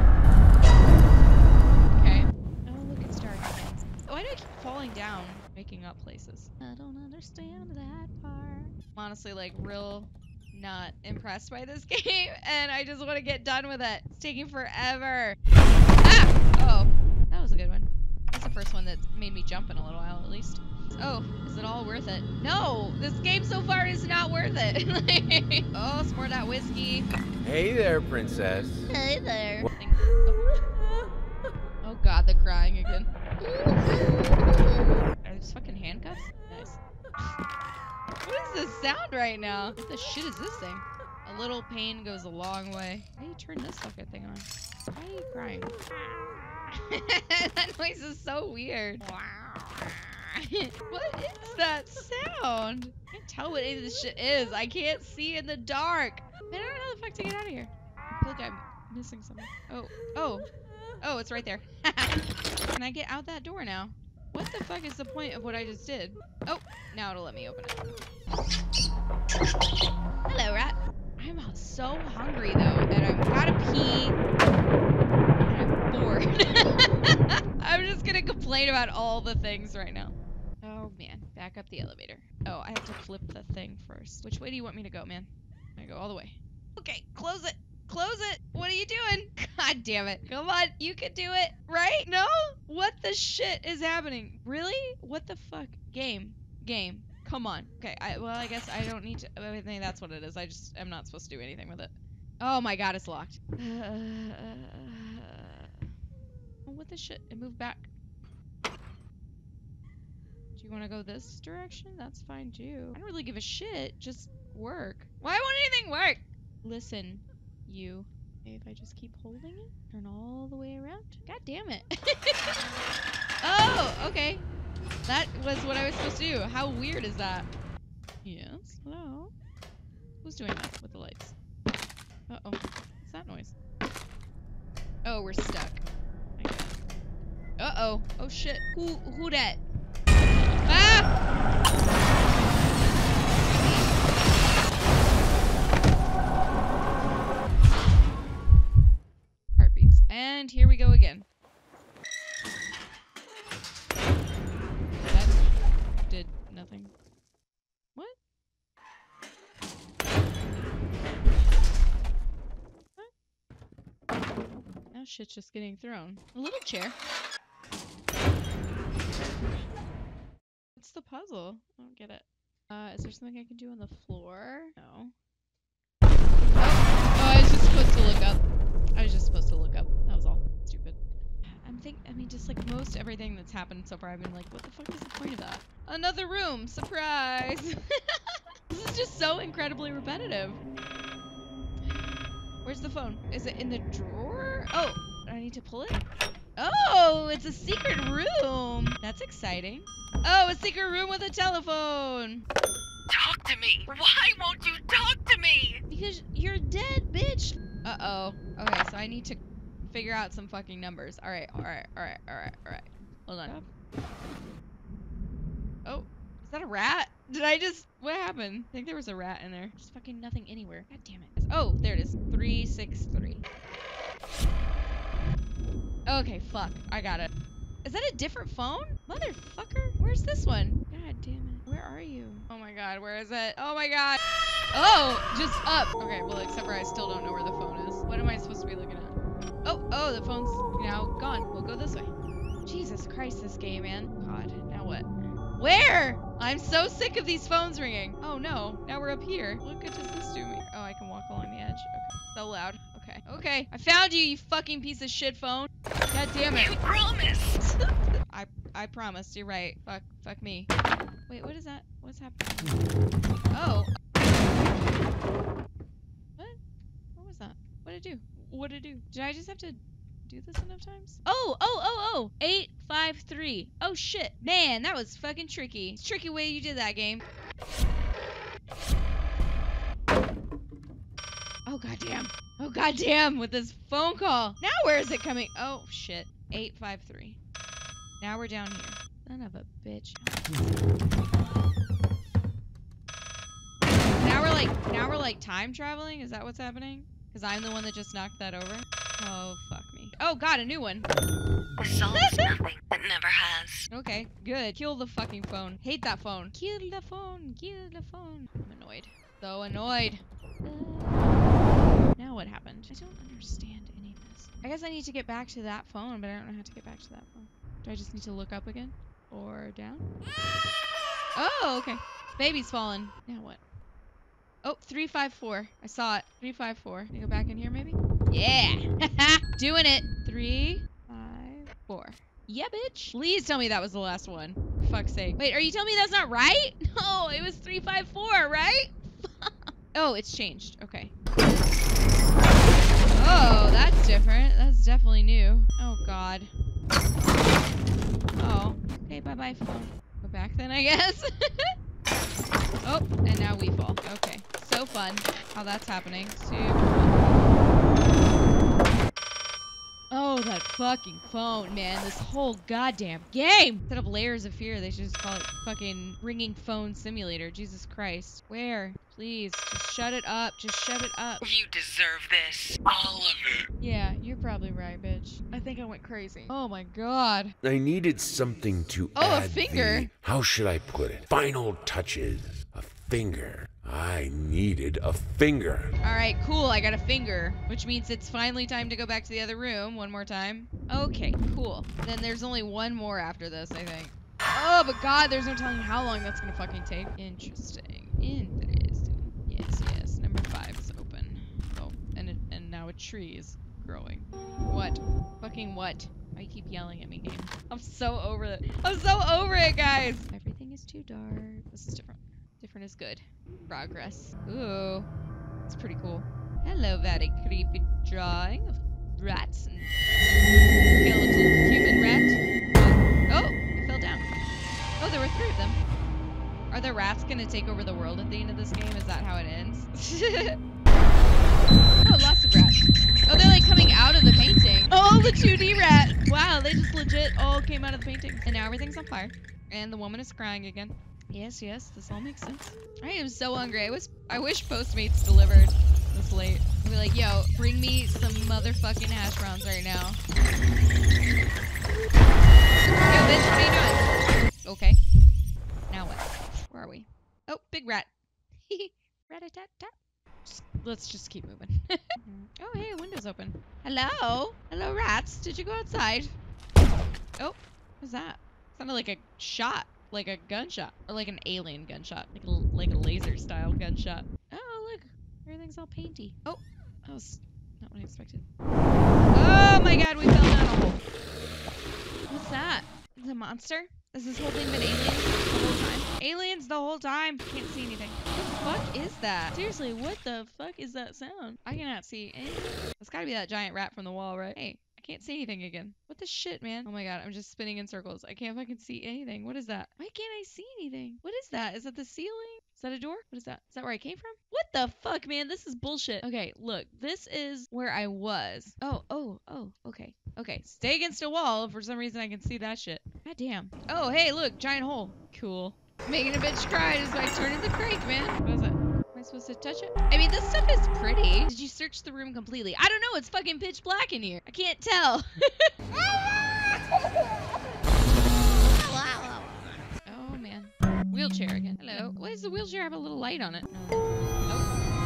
Okay. Oh, look, it's dark again. Why do I keep falling down? Making up places. I don't understand that part. I'm honestly like real not impressed by this game and I just want to get done with it. It's taking forever. Ah! Oh, that was a good one. That's the first one that made me jump in a little while at least. Oh, is it all worth it? No, this game so far is not worth it. Oh, some more of that whiskey. Hey there, princess. Hey there. Oh god, they're crying again. Are those fucking handcuffs? Nice. What is this sound right now? What the shit is this thing? A little pain goes a long way. How do you turn this fucking thing on? Why are you crying? That noise is so weird. What is that sound? I can't tell what any of this shit is. I can't see in the dark. I don't know how the fuck to get out of here. I feel like I'm missing something. Oh, oh. Oh, it's right there. Can I get out that door now? What the fuck is the point of what I just did? Oh, now it'll let me open it. Hello, rat. I'm so hungry, though, and I've got to pee, and I'm bored. I'm just going to complain about all the things right now. Oh, man. Back up the elevator. Oh, I have to flip the thing first. Which way do you want me to go, man? I go all the way. Okay, close it. Close it. What are you doing? God damn it. Come on. You can do it. Right? No? What the shit is happening? Really? What the fuck? Game. Game. Come on. Okay. Well, I guess I don't need to. I think that's what it is. I just am not supposed to do anything with it. Oh my god, it's locked. What the shit? It moved back. Do you want to go this direction? That's fine too. I don't really give a shit. Just work. Why won't anything work? Listen. You. If I just keep holding it, turn all the way around. God damn it. Oh, okay. That was what I was supposed to do. How weird is that? Yes, hello. Who's doing that with the lights? Uh-oh. What's that noise? Oh, we're stuck. Uh-oh. Oh, shit. Who dat? Ah! And here we go again. That did nothing. What? Huh? Now shit's just getting thrown. A little chair. What's the puzzle? I don't get it. Is there something I can do on the floor? No. Oh, I was just supposed to look up. I was just supposed to look up. That was all stupid. I mean, just like most everything that's happened so far, I've been like, what the fuck is the point of that? Another room! Surprise! This is just so incredibly repetitive. Where's the phone? Is it in the drawer? Oh, I need to pull it? Oh, it's a secret room! That's exciting. Oh, a secret room with a telephone! Talk to me! Why won't you talk to me? Because you're dead, bitch! Uh-oh. Okay, so I need to figure out some fucking numbers. Alright, alright, alright, alright, alright. Hold on. Oh, is that a rat? Did I just... What happened? I think there was a rat in there. There's fucking nothing anywhere. God damn it. Oh, there it is. 363. Okay, fuck. I got it. Is that a different phone? Motherfucker. Where's this one? God damn it. Where are you? Oh my god, where is it? Oh my god. Oh, just up. Okay, well, except for I still don't know where the phone is. What am I supposed to be looking at? Oh, oh, the phone's now gone. We'll go this way. Jesus Christ, this game, man. God, now what? Where? I'm so sick of these phones ringing. Oh no, now we're up here. What good does this do me? Oh, I can walk along the edge. Okay, so loud. Okay, okay. I found you, you fucking piece of shit phone. God damn it. You promised. I promised, you're right. Fuck me. Wait, what is that? What's happening? Oh. What? What was that? What did I do? What did I do? Did I just have to do this enough times? Oh! 8, 5, 3. Oh, shit. Man, that was fucking tricky. It's a tricky way you did that, game. Oh, goddamn. Oh, goddamn, with this phone call. Now where is it coming? Oh, shit. 8, 5, 3. Now we're down here. Son of a bitch. Now we're like time traveling? Is that what's happening? Because I'm the one that just knocked that over? Oh, fuck me. Oh, God, a new one. The soul is nothing that never has. Okay, good. Kill the fucking phone. Hate that phone. Kill the phone. Kill the phone. I'm annoyed. So annoyed. Now what happened? I don't understand any of this. I guess I need to get back to that phone, but I don't know how to get back to that phone. Do I just need to look up again? Or down? Oh, okay. Baby's fallen. Now what? Oh, 354. I saw it. 354. Can I go back in here, maybe? Yeah! Doing it! 3, 5, 4. Yeah, bitch! Please tell me that was the last one. For fuck's sake. Wait, are you telling me that's not right? No, it was 354, right? Oh, it's changed. Okay. Oh, that's different. That's definitely new. Oh, God. Oh. Okay, bye-bye, phone. Go back then, I guess. Oh, and now we fall. Okay. So fun. How that's happening. Oh, that fucking phone, man. This whole goddamn game. Instead of Layers of Fear, they should just call it fucking Ringing Phone Simulator. Jesus Christ. Where? Please. Just shut it up. Just shut it up. You deserve this. All of it. Yeah, you're probably right, bitch. I think I went crazy. Oh my God. I needed something to add. Oh, a finger. How should I put it? Final touches. A finger. I needed a finger. All right, cool. I got a finger, which means it's finally time to go back to the other room one more time. Okay, cool. Then there's only one more after this, I think. Oh, but God, there's no telling how long that's gonna fucking take. Interesting. Interesting. Yes, yes. Number 5 is open. Oh, and now a tree is growing. What? Fucking what? Why you keep yelling at me, game? I'm so over it. I'm so over it, guys. Everything is too dark. This is different. Different is good. Progress. Ooh. That's pretty cool. Hello, very creepy drawing of rats and skeletal human rat. Oh, I fell down. Oh, there were 3 of them. Are the rats gonna take over the world at the end of this game? Is that how it ends? Oh, lots of rats. Oh, they're like coming out of the painting. Oh, the 2D rat. Wow, they just legit all came out of the painting. And now everything's on fire. And the woman is crying again. Yes, yes, this all makes sense. I am so hungry. I wish Postmates delivered this late. I'd be like, yo, bring me some motherfucking hash browns right now. Yo, bitch, what are you doing? Okay. Now what? Where are we? Oh, big rat. Rat-a-tat-tat. Let's just keep moving. Oh, hey, window's open. Hello? Hello, rats. Did you go outside? Oh, what's that? Sounded like a shot. Like a gunshot, or like an alien gunshot, like a laser style gunshot. Oh, look, everything's all painty. Oh, that was not what I expected. Oh my God, we fell down a hole. What's that? Is it a monster? Is this whole thing been aliens the whole time? Aliens the whole time. Can't see anything. What the fuck is that? Seriously, what the fuck is that sound? I cannot see anything. It's gotta be that giant rat from the wall, right? Hey. I can't see anything again. What the shit, man? Oh my God, I'm just spinning in circles. I can't fucking see anything. What is that? Why can't I see anything? What is that? Is that the ceiling? Is that a door? What is that? Is that where I came from? What the fuck, man? This is bullshit. Okay, look. This is where I was. Oh, okay. Okay, stay against a wall. For some reason, I can see that shit. God damn. Oh, hey, look. Giant hole. Cool. Making a bitch cry just by turning the crank, man. What is that? Am I supposed to touch it? I mean, this stuff is pretty. Did you search the room completely? I don't know. It's fucking pitch black in here. I can't tell. Oh, man. Wheelchair again. Hello. Why does the wheelchair have a little light on it? Oh.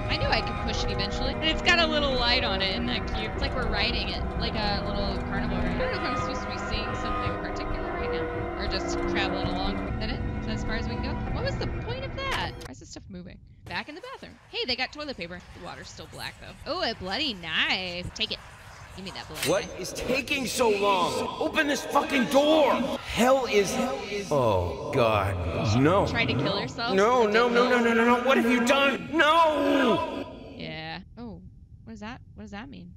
I knew I could push it eventually. And it's got a little light on it. Isn't that cute? It's like we're riding it. Like a little carnival ride. I don't know if I'm supposed to be seeing something particular right now. Or just traveling along. Is that it? Is that as far as we can go? What was the point of that? Why is this stuff moving? Back in the bathroom. Hey, they got toilet paper. The water's still black, though. Oh, a bloody knife. Take it. Give me that bloody knife. What is taking so long? Open this fucking door. Hell is... Oh, God. No. Trying to kill herself? No. What have you done? No! Yeah. Oh, what does that mean?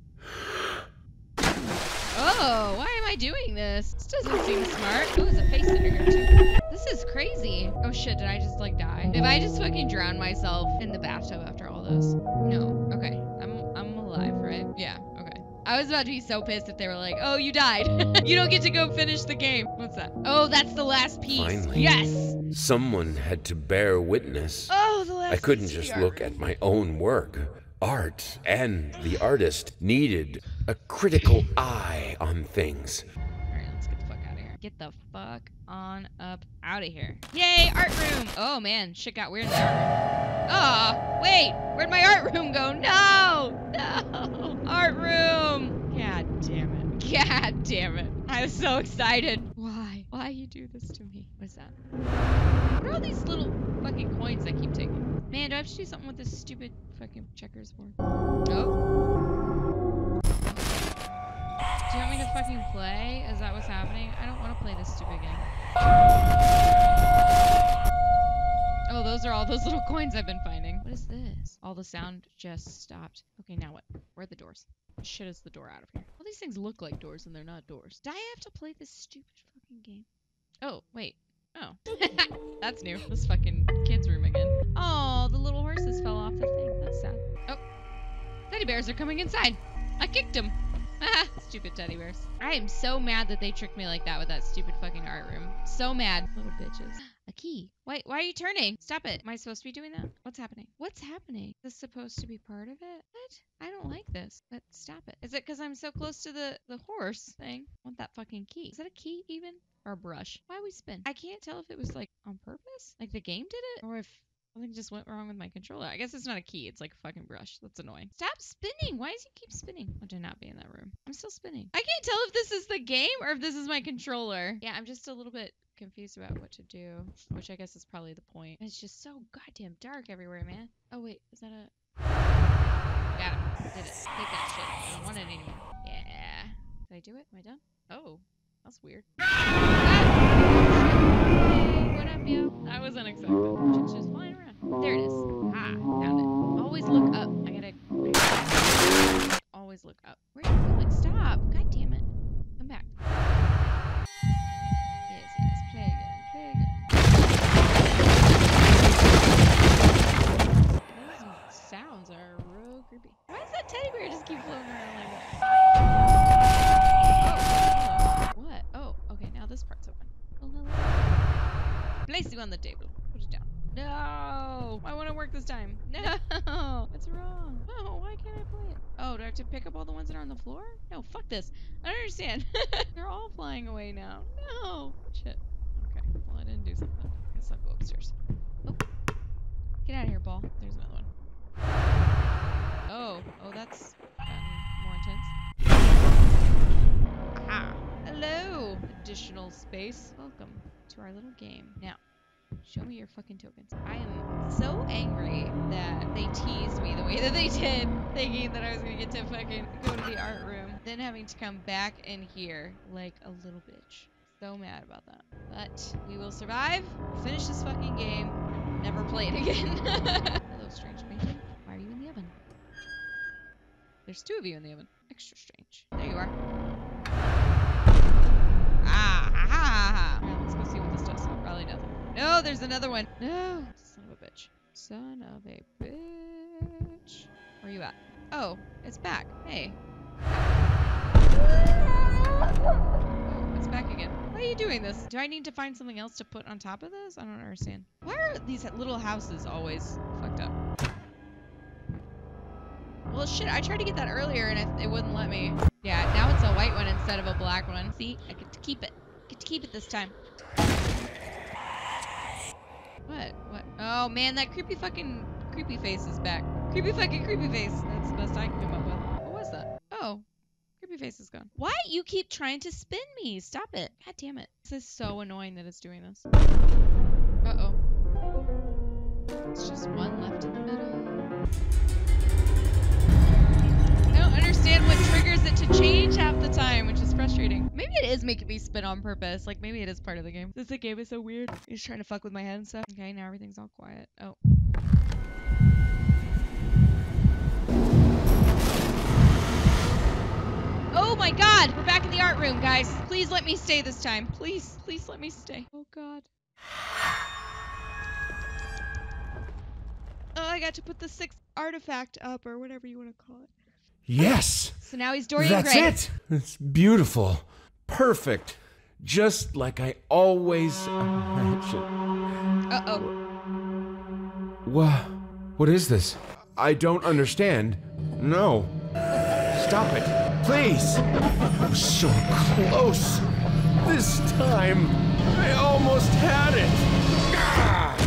Oh, why am I doing this? This doesn't seem smart. Oh, there's a face under here too. This is crazy. Oh shit, did I just like die? If I just fucking drown myself in the bathtub after all this? No. Okay. I'm alive, right? Yeah. I was about to be so pissed if they were like, oh, you died. You don't get to go finish the game. What's that? Oh, that's the last piece. Finally. Yes. Someone had to bear witness. Oh, the last piece. I couldn't just look at my own work. Art and the artist needed a critical eye on things. All right, let's get the fuck out of here. Get the fuck on up out of here. Yay, art room. Oh, man, shit got weird in the art room. Aw, wait, where'd my art room go? No, no, art room. God damn it. God damn it. I was so excited. Why? Why you do this to me? What is that? What are all these little fucking coins I keep taking? Man, do I have to do something with this stupid fucking checkers board? Oh. Do you want me to fucking play? Is that what's happening? I don't want to play this stupid game. Oh, those are all those little coins I've been finding. What is this? All the sound just stopped. Okay, now what? Where are the doors? Shit, is the door out of here? All these things look like doors and they're not doors. Did I have to play this stupid fucking game? Oh, wait. Oh. That's new. This fucking kid's room again. Oh, the little horses fell off the thing. That's sad. Oh. Teddy bears are coming inside. I kicked them. Ah, stupid teddy bears. I am so mad that they tricked me like that with that stupid fucking art room. So mad. Little bitches. A key. Wait, why are you turning? Stop it. Am I supposed to be doing that? What's happening? What's happening? Is this supposed to be part of it? What? I don't like this, but stop it. Is it because I'm so close to the horse thing? I want that fucking key. Is that a key even? Or a brush? Why we spin? I can't tell if it was like on purpose? Like the game did it? Or if something just went wrong with my controller. I guess it's not a key. It's like a fucking brush. That's annoying. Stop spinning. Why does he keep spinning? I did not be in that room. I'm still spinning. I can't tell if this is the game or if this is my controller. Yeah, I'm just a little bit confused about what to do, which I guess is probably the point. It's just so goddamn dark everywhere, man. Oh, wait. Is that a... Got it. Did it. Take that shit. I don't want it anymore. Yeah. Did I do it? Am I done? Oh. That's weird. Hey, what up, yo? That was unexpected. It's just flying around. There it is. Ah, found it. Always look up. I gotta... Always look up. Where are you going? Stop. God damn it. Come back. Sounds are real creepy. Why does that teddy bear just keep floating around like that? Oh, what? Oh, okay, now this part's open. Oh, place you on the table. Put it down. No! I want to work this time. No! What's wrong? Oh, why can't I play it? Oh, do I have to pick up all the ones that are on the floor? No, fuck this. I don't understand. They're all flying away now. No! Shit. Okay, well, I didn't do something. I guess I'll go upstairs. Oh. Get out of here, ball. There's another one. Oh, oh, that's more intense. Ah, hello, additional space. Welcome to our little game. Now, show me your fucking tokens. I am so angry that they teased me the way that they did, thinking that I was gonna get to fucking go to the art room, then having to come back in here like a little bitch. So mad about that. But we will survive, finish this fucking game, never play it again. Hello, strange painting. Why are you in the oven? There's two of you in the oven. Extra strange. There you are. Ah, ha, ha, ha. All right, let's go see what this does. Probably nothing. No, there's another one. No. Son of a bitch. Son of a bitch. Where are you at? Oh, it's back. Hey. Oh, it's back again. Why are you doing this? Do I need to find something else to put on top of this? I don't understand. Why are these little houses always fucked up? Well, shit, I tried to get that earlier and it wouldn't let me. Yeah, now it's a white one instead of a black one. See, I get to keep it. Get to keep it this time. What? What? Oh, man, that creepy fucking creepy face is back. Creepy fucking creepy face. That's the best I can come up with. What was that? Oh. Creepy face is gone. Why you keep trying to spin me? Stop it. God damn it. This is so annoying that it's doing this. Uh-oh. It's just one left in the middle. I don't understand what triggers it to change half the time, which is frustrating. Maybe it is making me spin on purpose. Like, maybe it is part of the game. This game is so weird. It's trying to fuck with my head and stuff. Okay, now everything's all quiet. Oh. Oh my god! God, we're back in the art room, guys. Please let me stay this time. Please, please let me stay. Oh, God. Oh, I got to put the sixth artifact up, or whatever you want to call it. Yes! So now he's Dorian Gray. That's it! It's beautiful. Perfect. Just like I always imagine. Uh-oh. What is this? I don't understand. No. Stop it. Please. I'm so close. This time, I almost had it. Ah!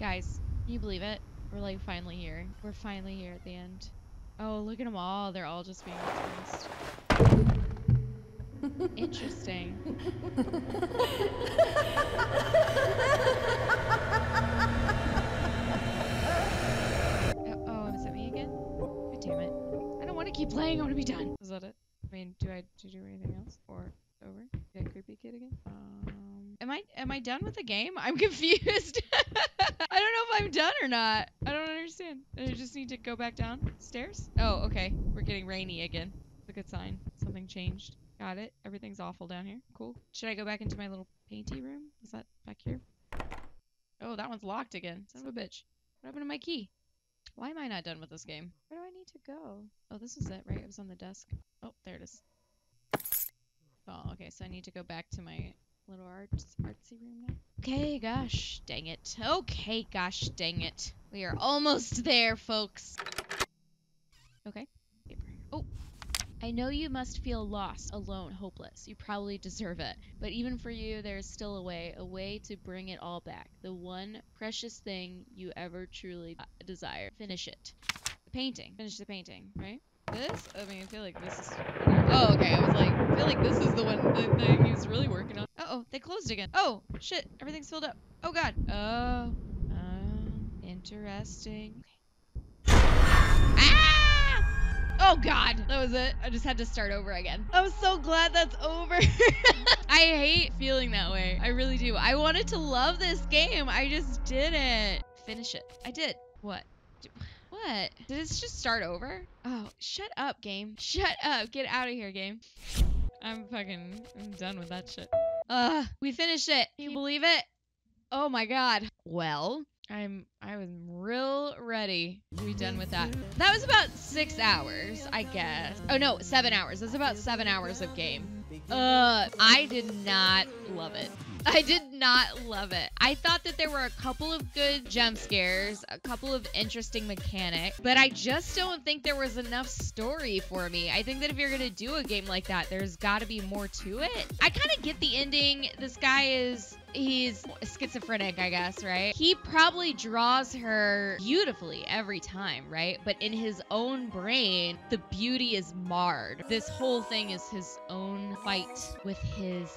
Guys, can you believe it? We're like finally here. We're finally here at the end. Oh, look at them all. They're all just being exposed. Interesting. Oh, is that me again? God damn it. I don't want to keep playing. I want to be done. Is that it? I mean, do I do anything else? Or over? That creepy kid again? Am I done with the game? I'm confused. I don't know if I'm done or not. I don't understand. I just need to go back downstairs? Oh, okay. We're getting rainy again. It's a good sign. Something changed. Got it. Everything's awful down here. Cool. Should I go back into my little painty room? Is that back here? Oh, that one's locked again. Son of a bitch. What happened to my key? Why am I not done with this game? Where do I need to go? Oh, this is it, right? It was on the desk. Oh, there it is. Oh, okay. So I need to go back to my... little artsy room now. Okay, gosh dang it. Okay, gosh dang it. We are almost there, folks. Okay. Oh. I know you must feel lost, alone, hopeless. You probably deserve it. But even for you, there is still a way to bring it all back. The one precious thing you ever truly desire. Finish it. The painting. Finish the painting, right? This? I mean, I feel like this is... Oh, okay, I was like, I feel like this is the one thing he's really working on. Uh-oh, they closed again. Oh, shit, everything's filled up. Oh, God. Oh, interesting. Okay. Ah! Oh, God, that was it. I just had to start over again. I'm so glad that's over. I hate feeling that way. I really do. I wanted to love this game. I just didn't. Finish it. I did. What? What? Did this just start over? Oh, shut up, game. Shut up. Get out of here, game. I'm done with that shit. We finished it. Can you believe it? Oh my God. Well, I was real ready to be done with that. That was about 6 hours, I guess. Oh no, 7 hours. That's about 7 hours of game. I did not love it. I did not love it. I thought that there were a couple of good jump scares, a couple of interesting mechanics, but I just don't think there was enough story for me. I think that if you're going to do a game like that, there's got to be more to it. I kind of get the ending. This guy is... he's schizophrenic, I guess, right? He probably draws her beautifully every time, right? But in his own brain, the beauty is marred. This whole thing is his own fight with his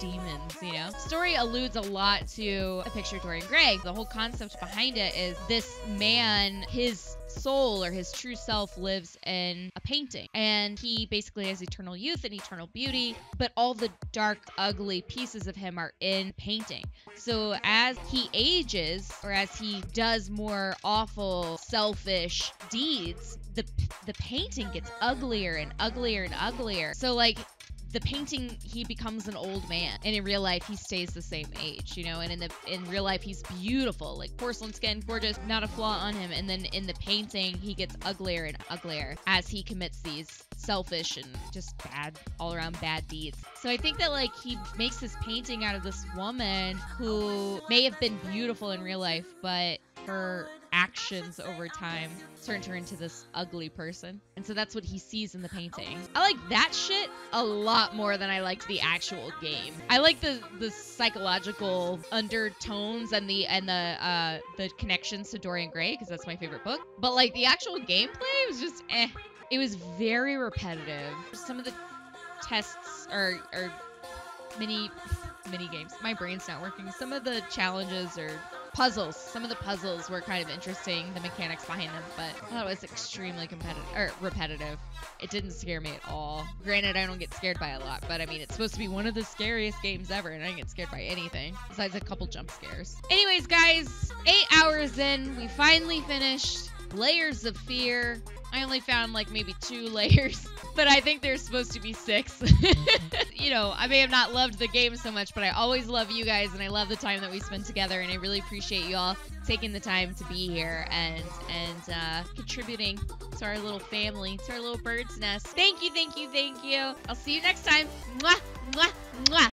demons, you know? Story alludes a lot to A Picture of Dorian Gray. The whole concept behind it is this man, his soul or his true self lives in a painting, and he basically has eternal youth and eternal beauty, but all the dark, ugly pieces of him are in painting. So as he ages, or as he does more awful, selfish deeds, the painting gets uglier and uglier and uglier. So like the painting, he becomes an old man, and in real life he stays the same age, you know, and in real life he's beautiful, like porcelain skin, gorgeous, not a flaw on him, and then in the painting he gets uglier and uglier as he commits these selfish and just bad, all around bad deeds. So I think that like he makes this painting out of this woman who may have been beautiful in real life, but her actions over time turned her into this ugly person. And so that's what he sees in the painting. I like that shit a lot more than I liked the actual game. I like the psychological undertones and the connections to Dorian Gray, because that's my favorite book. But like the actual gameplay was just eh. It was very repetitive. Some of the tests are mini games. My brain's not working. Some of the challenges are puzzles. Some of the puzzles were kind of interesting, the mechanics behind them, but I thought it was extremely repetitive. It didn't scare me at all. Granted, I don't get scared by a lot, but I mean, it's supposed to be one of the scariest games ever, and I didn't get scared by anything, besides a couple jump scares. Anyways, guys, 8 hours in, we finally finished. Layers of Fear. I only found like maybe 2 layers, but I think there's supposed to be 6. You know, I may have not loved the game so much, but I always love you guys, and I love the time that we spend together, and I really appreciate you all taking the time to be here and contributing to our little family, to our little bird's nest. Thank you, thank you, thank you. I'll see you next time. Mwah, mwah, mwah.